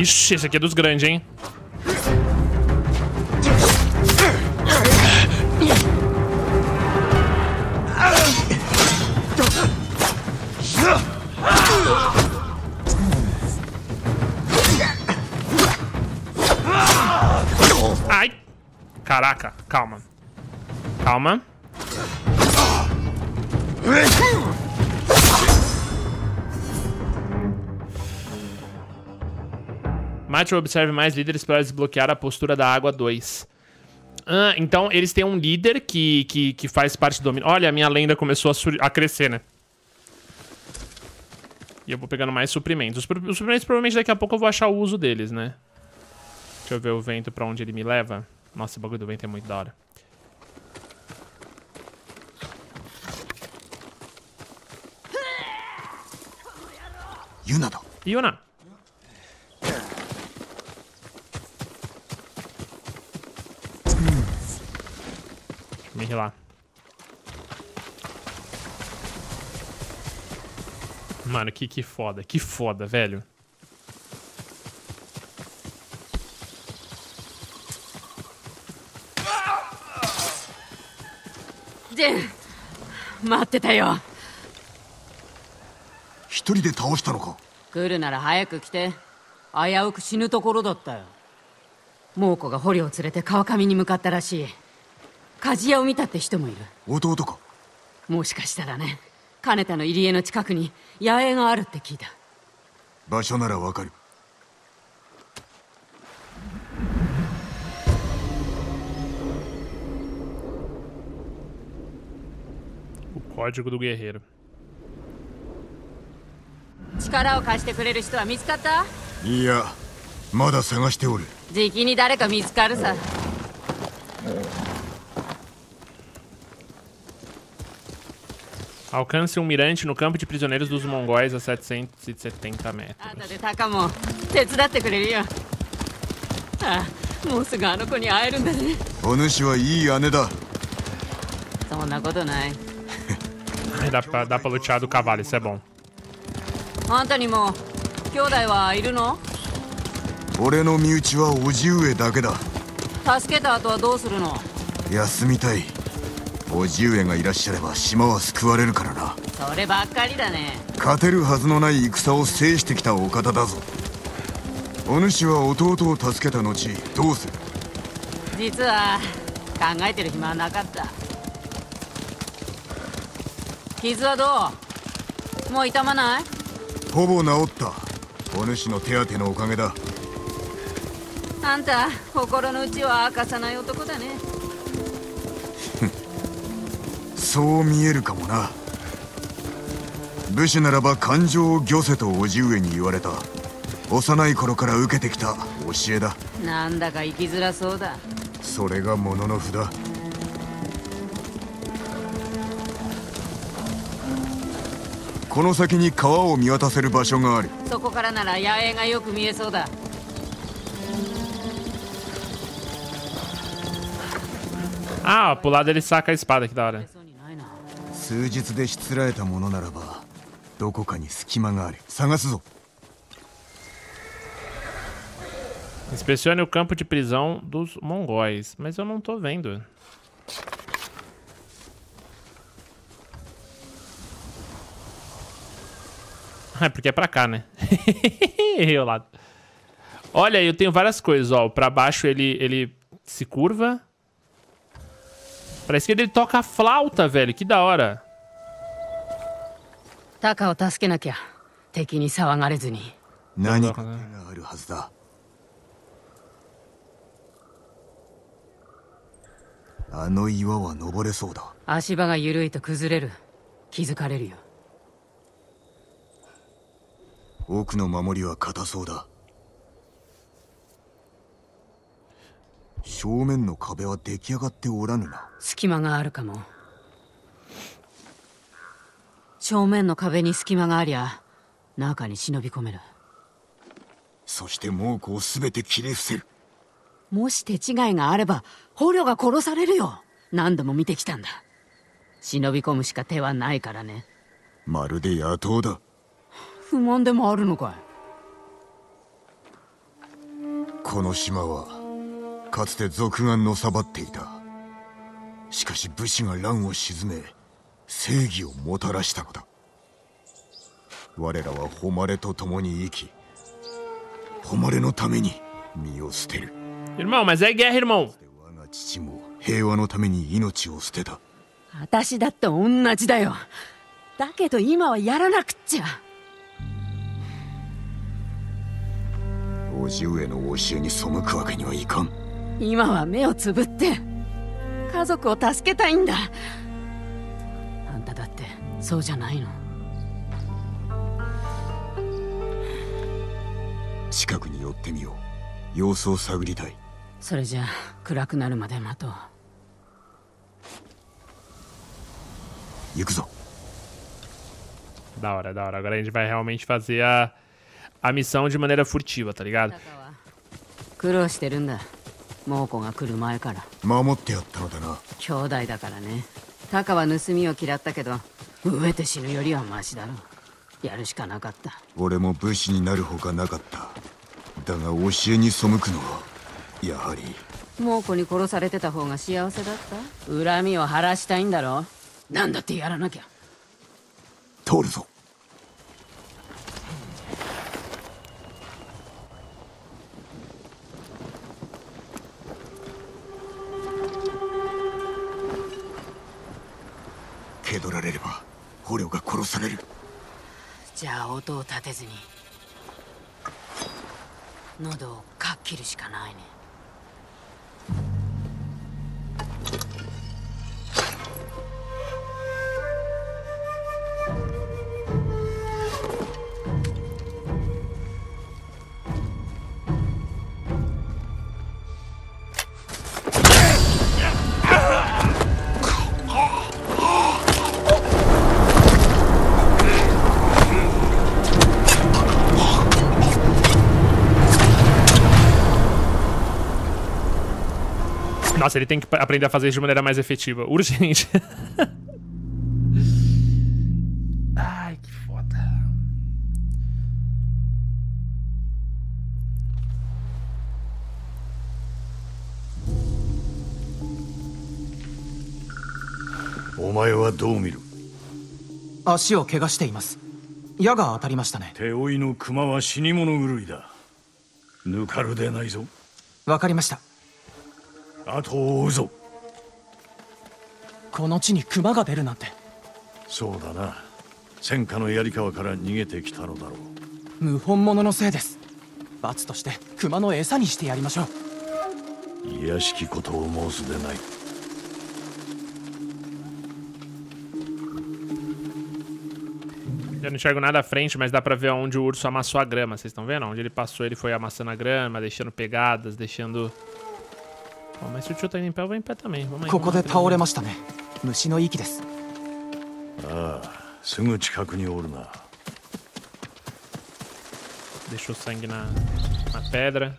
Ixi, esse aqui é dos grandes, hein? Ai! Caraca, calma. Calma. Mate ou observe mais líderes para desbloquear a postura da água 2. Ah, então eles têm um líder que faz parte do domínio. Olha, a minha lenda começou a crescer, né? E eu vou pegando mais suprimentos. Os suprimentos provavelmente daqui a pouco eu vou achar o uso deles, né? Deixa eu ver o vento pra onde ele me leva. Nossa, esse bagulho do vento é muito da hora. Yuna! Me rilar. Mano, que foda, velho. Jin, mate-te-yo. 一人で倒したのか。来るなら早く来て。危うく死ぬところだったよ。猛虎が捕虜を連れて川上に向かったらしい。鍛冶屋を見たって人もいる。弟か。もしかしたらね。金田の入り江の近くに野営があるって聞いた。場所ならわかる。Código do guerreiro. Alcance um mirante no campo de prisioneiros dos mongóis a 770 metros. Dá pra lutear do cavalo, isso é bom. Ah, pro lado ele saca a espada, que da hora. Inspecione o campo de prisão dos mongóis, mas eu não tô vendo. É porque é pra cá, né? Errei o lado. Olha, eu tenho várias coisas, ó. Pra baixo ele se curva. Pra esquerda ele toca a flauta, velho. Que da hora. Taka, Irmão, mas é guerra, irmão. Da hora. Agora a gente vai realmente fazer a missão de maneira furtiva, tá ligado? 捕虜が殺される。じゃあ音を立てずに喉をかっ切るしかないね。 Nossa, ele tem que aprender a fazer isso de maneira mais efetiva. Urgente. Ai, que foda. Omae wa dou miru? Ashi o kega shite imasu. Ya ga atarimashita ne. Teoi no kuma wa shinimono urui da. Nukaru de nai zo. Wakarimashita. 後を追うぞ。この地に熊が出るなんて。そうだな。戦火の槍川から逃げてきたのだろう。無本物のせいです。罰として熊の餌にしてやりましょう。いやしきことを申すでない。Eu não enxergo nada à frente, mas dá pra ver onde o urso amassou a grama. Vocês estão vendo? Onde ele passou, ele foi amassando a grama, deixando pegadas, deixando... Bom, mas se o tio tá indo em pé, eu vou em pé também. Vamos aí. Vamos Deixou sangue na pedra.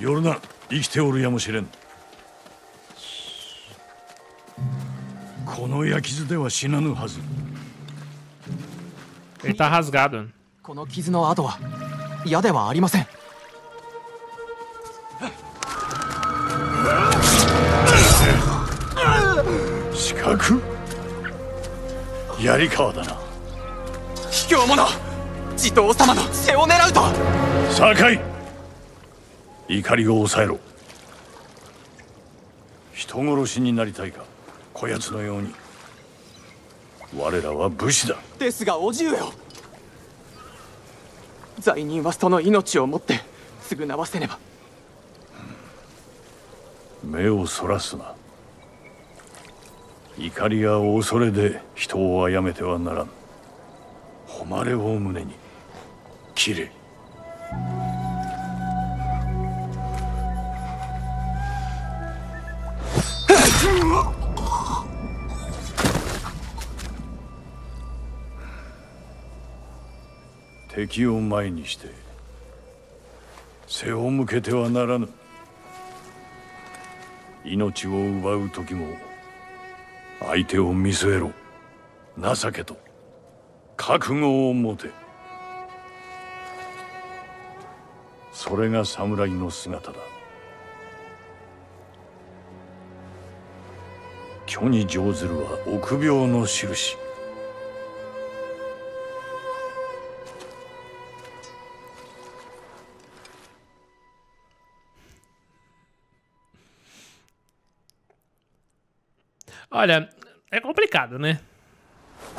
Eu この矢傷では死なぬはず。え、tá rasgado。この傷の跡は矢ではありません。四角？槍川だな。卑怯者、地頭様の背を狙うと。堺、怒りを抑えろ。人殺しになりたいか。 こやつのように我らは武士だですが叔父上を罪人はその命をもって償わせねば目をそらすな怒りや恐れで人を殺めてはならん誉れを胸にきれい 敵を前にして背を向けてはならぬ命を奪う時も相手を見据えろ情けと覚悟を持てそれが侍の姿だ虚に乗ずるは臆病の印 Olha, é complicado, né?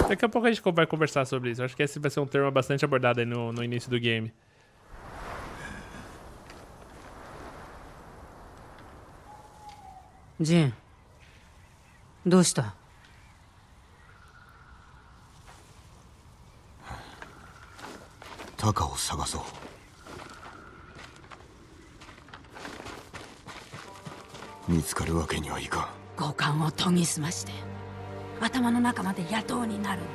Daqui a pouco a gente vai conversar sobre isso. Acho que esse vai ser um termo bastante abordado aí no início do game. Jin, do que está? Taka o sagasou. Mitsukaru wake ni wa ikan. 五感を研ぎ澄まして頭の中まで野党になるん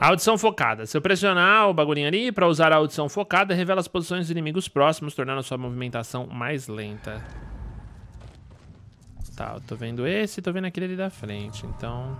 だ。 Audição focada. Se eu pressionar o bagulhinho ali para usar a audição focada, revela as posições dos inimigos próximos, tornando a sua movimentação mais lenta. Tá, eu tô vendo esse e tô vendo aquele ali da frente, então...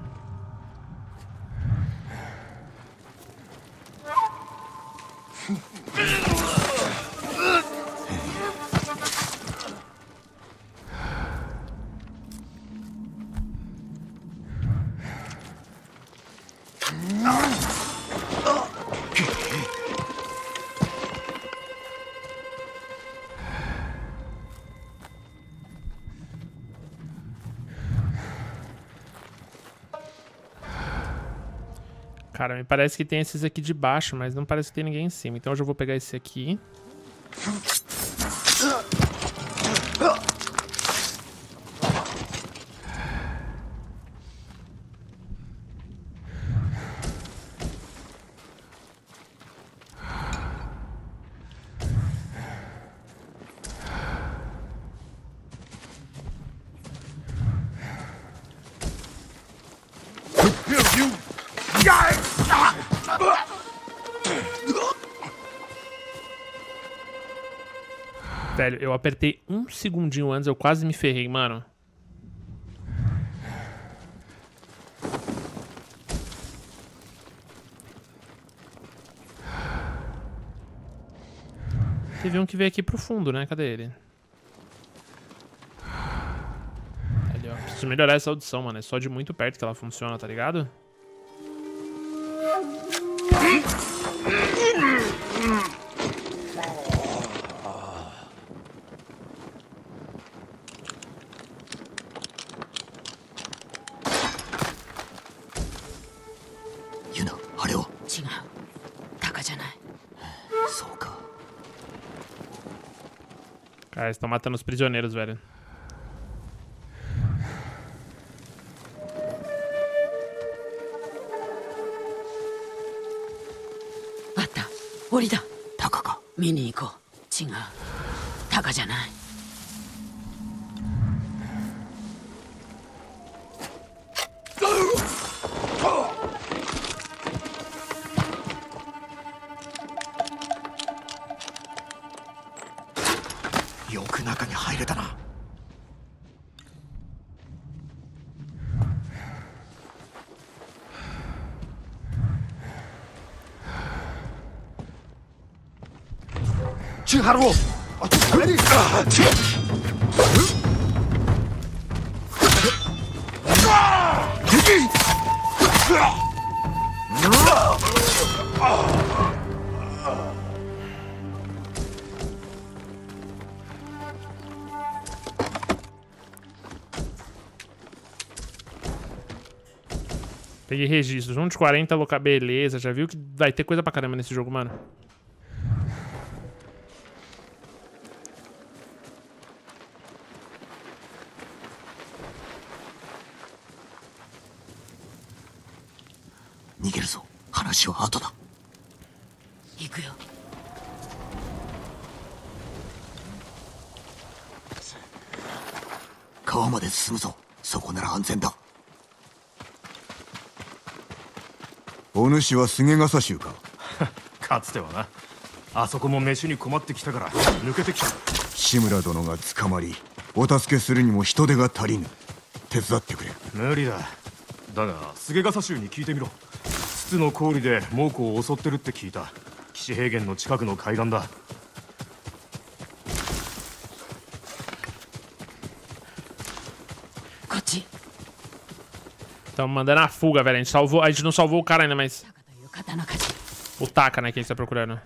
Cara, me parece que tem esses aqui de baixo, mas não parece que tem ninguém em cima. Então eu já vou pegar esse aqui. Velho, eu apertei um segundinho antes, eu quase me ferrei, mano. Teve um que veio aqui pro fundo, né? Cadê ele? Ali, ó. Preciso melhorar essa audição, mano. É só de muito perto que ela funciona, tá ligado? Cara, eles estão matando os prisioneiros, velho. Peguei registros, 1 de 40 local, beleza, já viu que vai ter coisa pra caramba nesse jogo, mano. Estamos mandando a fuga, velho. A gente não salvou o cara ainda, mas... O Taka, né, que a gente tá procurando.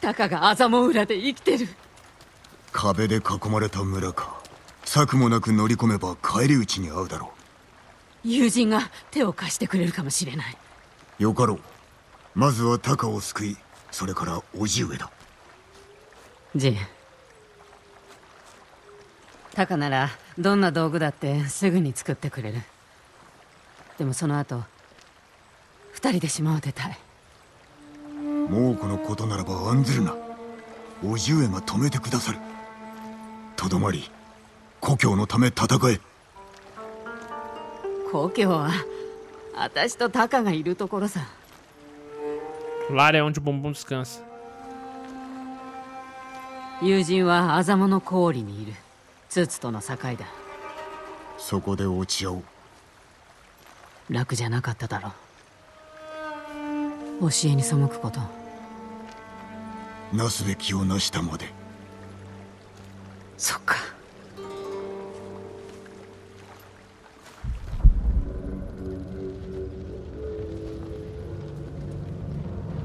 Takaが頭を裏で生きてる。壁で囲まれた村か。佐久もなく乗り込めば帰り討ちに遭うだろう。友人が手を貸してくれるかもしれない。よかろう。まずはTakaを救い、それから叔父上だ。ジン、Takaならどんな道具だってすぐに作ってくれる。でもその後二人でしまうでたい。 Lar é onde o bumbum descansa. なすべきをなしたまで。そっか。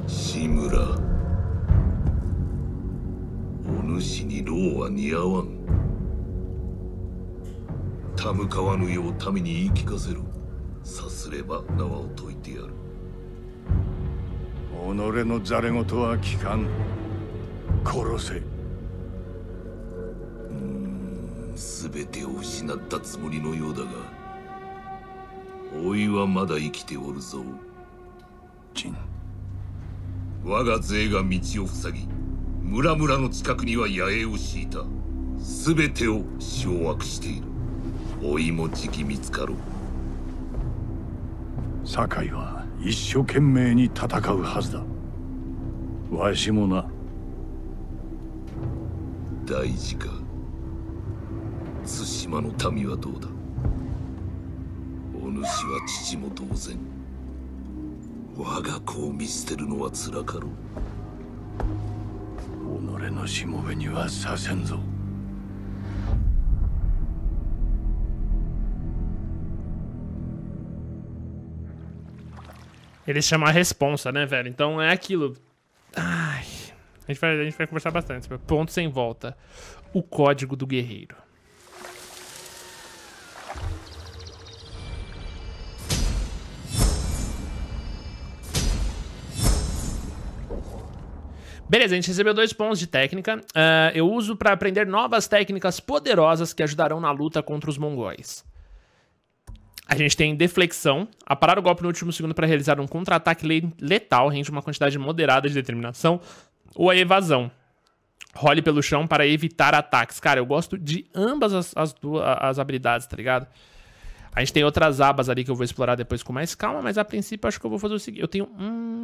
志村、お主に労は似合わん。たむかわぬよう民に言い聞かせる。さすれば縄を解いてやる。己のざれ言は聞かん。殺せ。全てを失ったつもりのようだが、おいはまだ生きておるぞ。ジン。我が勢が道を塞ぎ、村々の近くには野営を敷いた。全てを掌握している。おいもじき見つかろう。堺は一生懸命に戦うはずだ。わしもな。大事か。対馬の民はどうだ。お主は父も同然。我が子を見捨てるのは辛かろう。己のしもべにはさせんぞ。Ele chama a responsa, né, velho? Então é aquilo. Ai, a gente vai conversar bastante. Ponto sem volta. O código do guerreiro. Beleza, a gente recebeu 2 pontos de técnica. Eu uso para aprender novas técnicas poderosas que ajudarão na luta contra os mongóis. A gente tem deflexão. Aparar o golpe no último segundo para realizar um contra-ataque letal rende uma quantidade moderada de determinação. Ou a evasão. Role pelo chão para evitar ataques. Cara, eu gosto de ambas as habilidades, tá ligado? A gente tem outras abas ali que eu vou explorar depois com mais calma, mas a princípio acho que eu vou fazer o seguinte. Eu tenho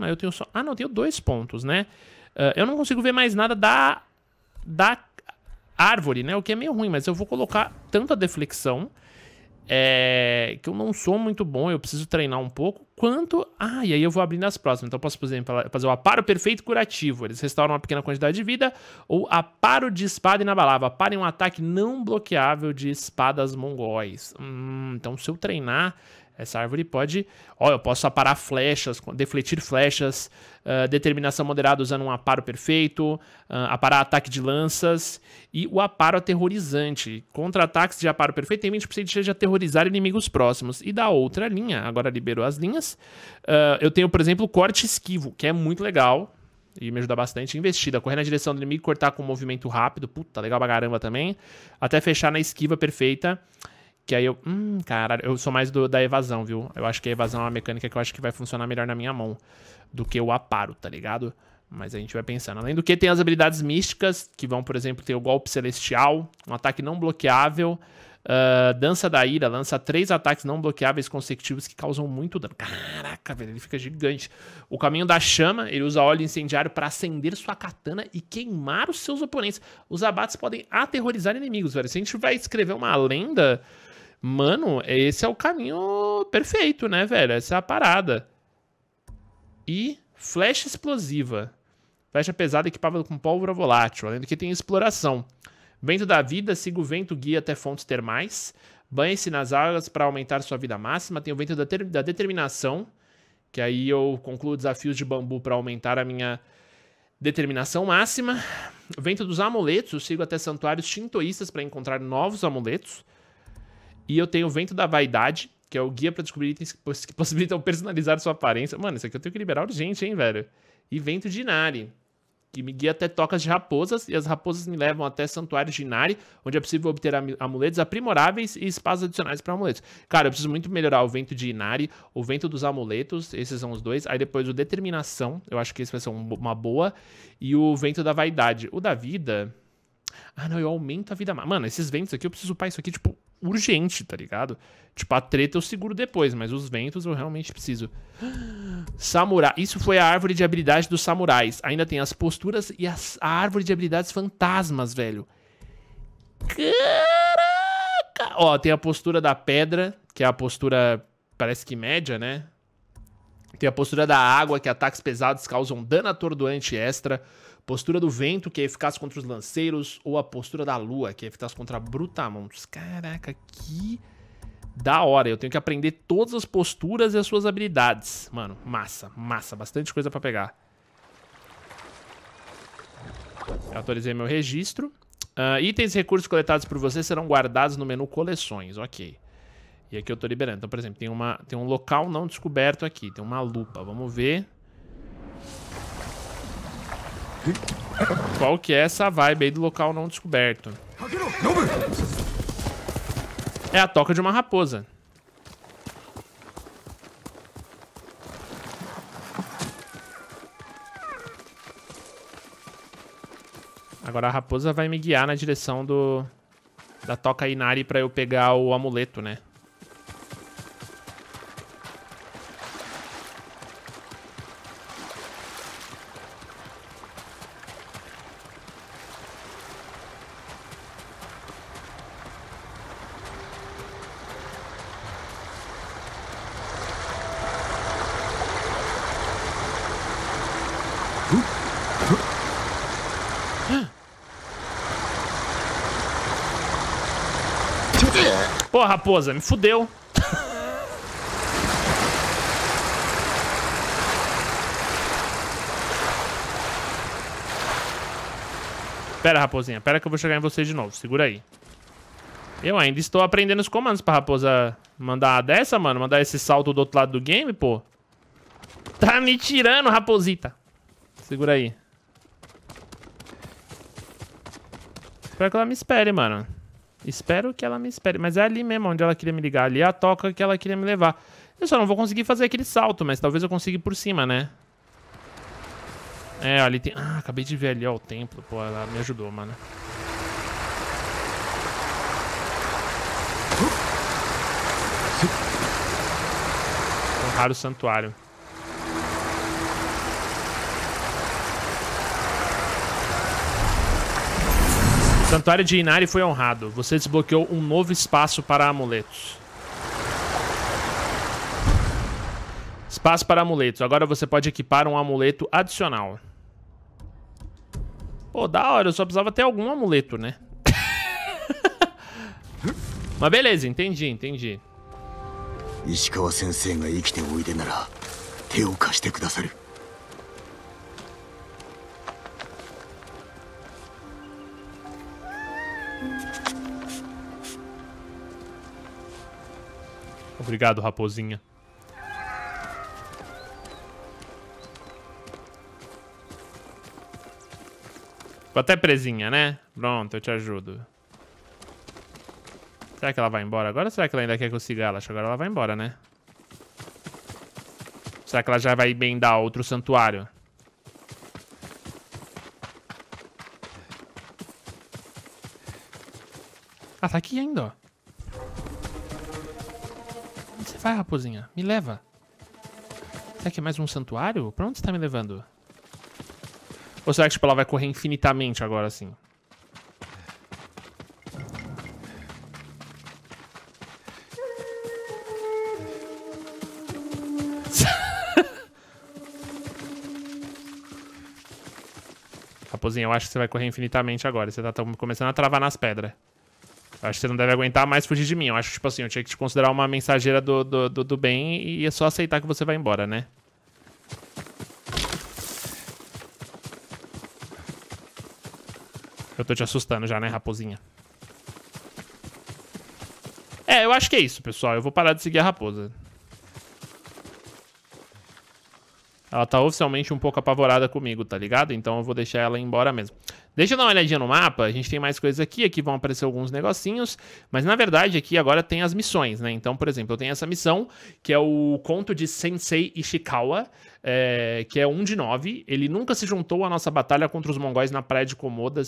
eu tenho só... Ah, não, eu tenho 2 pontos, né? Eu não consigo ver mais nada da árvore, né? O que é meio ruim, mas eu vou colocar tanto a deflexão... que eu não sou muito bom, eu preciso treinar um pouco, quanto... Ah, e aí eu vou abrindo as próximas. Então eu posso, por exemplo, fazer o aparo perfeito curativo. Eles restauram uma pequena quantidade de vida. Ou aparo de espada inabalável. Aparo em um ataque não bloqueável de espadas mongóis. Então se eu treinar, essa árvore pode... Ó, eu posso aparar flechas, defletir flechas, determinação moderada usando um aparo perfeito, aparar ataque de lanças e o aparo aterrorizante. Contra-ataques de aparo perfeito tem 20% de chance de aterrorizar inimigos próximos. E da outra linha, agora liberou as linhas, eu tenho, por exemplo, corte esquivo, que é muito legal e me ajuda bastante. Investida, correr na direção do inimigo, cortar com um movimento rápido, puta, legal pra caramba também, até fechar na esquiva perfeita. Que aí eu... caralho, eu sou mais da evasão, viu? Eu acho que a evasão é uma mecânica que eu acho que vai funcionar melhor na minha mão do que o aparo, tá ligado? Mas a gente vai pensando. Além do que, tem as habilidades místicas, que vão, por exemplo, ter o golpe celestial, um ataque não bloqueável, dança da ira, lança 3 ataques não bloqueáveis consecutivos que causam muito dano. Caraca, velho, ele fica gigante. O caminho da chama, ele usa óleo incendiário para acender sua katana e queimar os seus oponentes. Os abates podem aterrorizar inimigos, velho. Se a gente vai escrever uma lenda... Mano, esse é o caminho perfeito, né, velho? Essa é a parada. E flecha explosiva. Flecha pesada equipada com pólvora volátil. Além do que tem exploração. Vento da vida, siga o vento, guia até fontes termais. Banhe-se nas águas para aumentar sua vida máxima. Tem o vento da determinação. Que aí eu concluo desafios de bambu para aumentar a minha determinação máxima. O vento dos amuletos. Eu sigo até santuários shintoístas para encontrar novos amuletos. E eu tenho o Vento da Vaidade, que é o guia para descobrir itens que possibilitam personalizar sua aparência. Mano, isso aqui eu tenho que liberar urgente, hein, velho? E Vento de Inari, que me guia até tocas de raposas, e as raposas me levam até santuários de Inari, onde é possível obter amuletos aprimoráveis e espaços adicionais para amuletos. Cara, eu preciso muito melhorar o Vento de Inari, o Vento dos Amuletos, esses são os dois. Aí depois o Determinação, eu acho que esse vai ser uma boa. E o Vento da Vaidade. O da Vida... Ah, não, eu aumento a vida... Mano, esses ventos aqui, eu preciso upar isso aqui, tipo... urgente, tá ligado? Tipo, a treta eu seguro depois, mas os ventos eu realmente preciso. Samurai. Isso foi a árvore de habilidade dos samurais. Ainda tem as posturas e a árvore de habilidades fantasmas, velho. Caraca! Ó, tem a postura da pedra, que é a postura, parece que média, né? Tem a postura da água, que ataques pesados causam dano atordoante extra. Postura do vento, que é eficaz contra os lanceiros, ou a postura da lua, que é eficaz contra brutamontes. Caraca, que da hora. Eu tenho que aprender todas as posturas e as suas habilidades. Mano, massa, massa. Bastante coisa pra pegar. Eu atualizei meu registro. Itens e recursos coletados por você serão guardados no menu coleções. Ok. E aqui eu tô liberando. Então, por exemplo, tem um local não descoberto aqui. Tem uma lupa. Vamos ver... Qual que é essa vibe aí do local não descoberto? É a toca de uma raposa. Agora a raposa vai me guiar na direção da toca Inari pra eu pegar o amuleto, né? Pô, raposa, me fudeu. Pera, raposinha, pera que eu vou chegar em você de novo. Segura aí. Eu ainda estou aprendendo os comandos pra raposa mandar a dessa, mano. Mandar esse salto do outro lado do game, pô. Tá me tirando, raposita. Segura aí. Espero que ela me espere, mano. Espero que ela me espere. Mas é ali mesmo onde ela queria me ligar. Ali é a toca que ela queria me levar. Eu só não vou conseguir fazer aquele salto, mas talvez eu consiga ir por cima, né? É, ali tem... Ah, acabei de ver ali, ó, o templo. Pô, ela me ajudou, mano. Um raro santuário. O santuário de Inari foi honrado. Você desbloqueou um novo espaço para amuletos. Espaço para amuletos. Agora você pode equipar um amuleto adicional. Pô, da hora. Eu só precisava ter algum amuleto, né? Mas beleza, entendi, entendi. Ishikawa-sensei ga ikite oide nara, te o kashite kudasaru. Obrigado, raposinha. Ficou até presinha, né? Pronto, eu te ajudo. Será que ela vai embora agora? Ou será que ela ainda quer que eu siga ela? Acho que agora ela vai embora, né? Será que ela já vai bendar outro santuário? Ah, tá aqui ainda, ó. Onde você vai, raposinha? Me leva. Será que é mais um santuário? Pra onde você tá me levando? Ou será que tipo, ela vai correr infinitamente agora, assim? Raposinha, eu acho que você vai correr infinitamente agora. Você tá começando a travar nas pedras. Eu acho que você não deve aguentar mais fugir de mim. Eu acho que, tipo assim, eu tinha que te considerar uma mensageira do bem e é só aceitar que você vai embora, né? Eu tô te assustando já, né, raposinha? É, eu acho que é isso, pessoal. Eu vou parar de seguir a raposa. Ela tá oficialmente um pouco apavorada comigo, tá ligado? Então eu vou deixar ela ir embora mesmo. Deixa eu dar uma olhadinha no mapa. A gente tem mais coisas aqui. Aqui vão aparecer alguns negocinhos. Mas, na verdade, aqui agora tem as missões, né? Então, por exemplo, eu tenho essa missão, que é o conto de Sensei Ishikawa, que é 1 de 9. Ele nunca se juntou à nossa batalha contra os mongóis na praia de Komoda.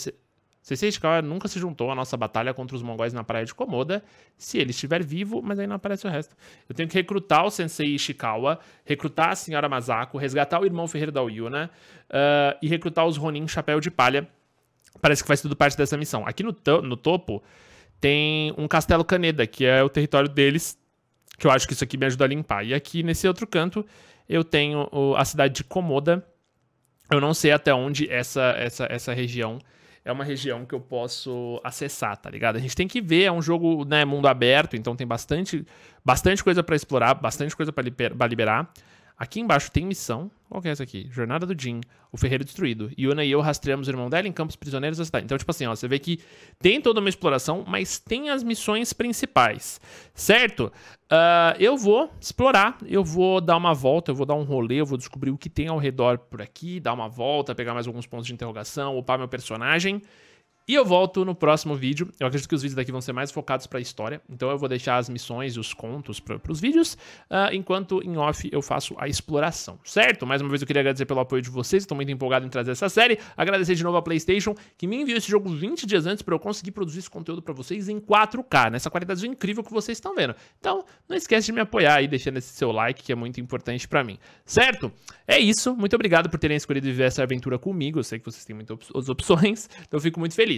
Sensei Ishikawa nunca se juntou à nossa batalha contra os mongóis na praia de Komoda, se ele estiver vivo, mas aí não aparece o resto. Eu tenho que recrutar o Sensei Ishikawa, recrutar a Senhora Masako, resgatar o Irmão Ferreiro da Uyuna e recrutar os Ronin Chapéu de Palha. Parece que faz tudo parte dessa missão. Aqui no topo tem um Castelo Caneda, que é o território deles, que eu acho que isso aqui me ajuda a limpar. E aqui nesse outro canto eu tenho a cidade de Komoda, Eu não sei até onde essa região é uma região que eu posso acessar, tá ligado? A gente tem que ver, é um jogo, né, mundo aberto, então tem bastante coisa pra explorar, bastante coisa pra liberar. Aqui embaixo tem missão. Qual que é essa aqui? Jornada do Jin, o ferreiro destruído. Yuna e eu rastreamos o irmão dela em campos prisioneiros da cidade. Então, tipo assim, ó, você vê que tem toda uma exploração, mas tem as missões principais, certo? Eu vou explorar, eu vou dar uma volta, eu vou dar um rolê, eu vou descobrir o que tem ao redor por aqui, dar uma volta, pegar mais alguns pontos de interrogação, upar meu personagem. E eu volto no próximo vídeo. Eu acredito que os vídeos daqui vão ser mais focados pra história, então eu vou deixar as missões e os contos pros vídeos, enquanto em off eu faço a exploração, certo? Mais uma vez eu queria agradecer pelo apoio de vocês, estou muito empolgado em trazer essa série, agradecer de novo a PlayStation, que me enviou esse jogo 20 dias antes pra eu conseguir produzir esse conteúdo pra vocês em 4K, nessa qualidade incrível que vocês estão vendo. Então, não esquece de me apoiar aí, deixando esse seu like, que é muito importante pra mim, certo? É isso, muito obrigado por terem escolhido viver essa aventura comigo, eu sei que vocês têm muitas opções, então eu fico muito feliz.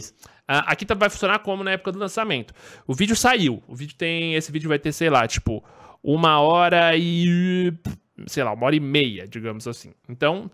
Aqui vai funcionar como na época do lançamento. O vídeo saiu. Esse vídeo vai ter, sei lá, tipo, 1h e meia, digamos assim. Então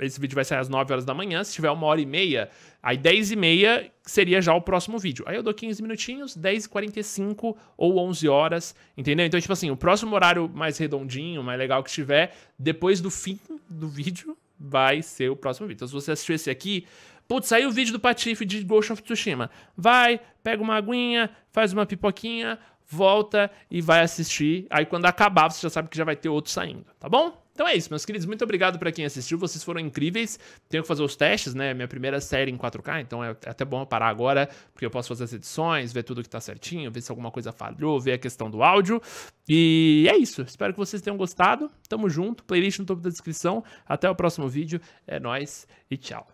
esse vídeo vai sair às 9 horas da manhã. Se tiver 1h e meia, aí 10h30 seria já o próximo vídeo. Aí eu dou 15 minutinhos, 10h45 ou 11 horas, entendeu? Então, tipo assim, o próximo horário mais redondinho, mais legal que tiver, depois do fim do vídeo, vai ser o próximo vídeo. Então, se você assistiu esse aqui, putz, saiu o vídeo do Patife de Ghost of Tsushima. Vai, pega uma aguinha, faz uma pipoquinha, volta e vai assistir. Aí quando acabar, você já sabe que já vai ter outro saindo, tá bom? Então é isso, meus queridos. Muito obrigado pra quem assistiu. Vocês foram incríveis. Tenho que fazer os testes, né? Minha primeira série em 4K, então é até bom eu parar agora, porque eu posso fazer as edições, ver tudo que tá certinho, ver se alguma coisa falhou, ver a questão do áudio. E é isso. Espero que vocês tenham gostado. Tamo junto. Playlist no topo da descrição. Até o próximo vídeo. É nóis e tchau.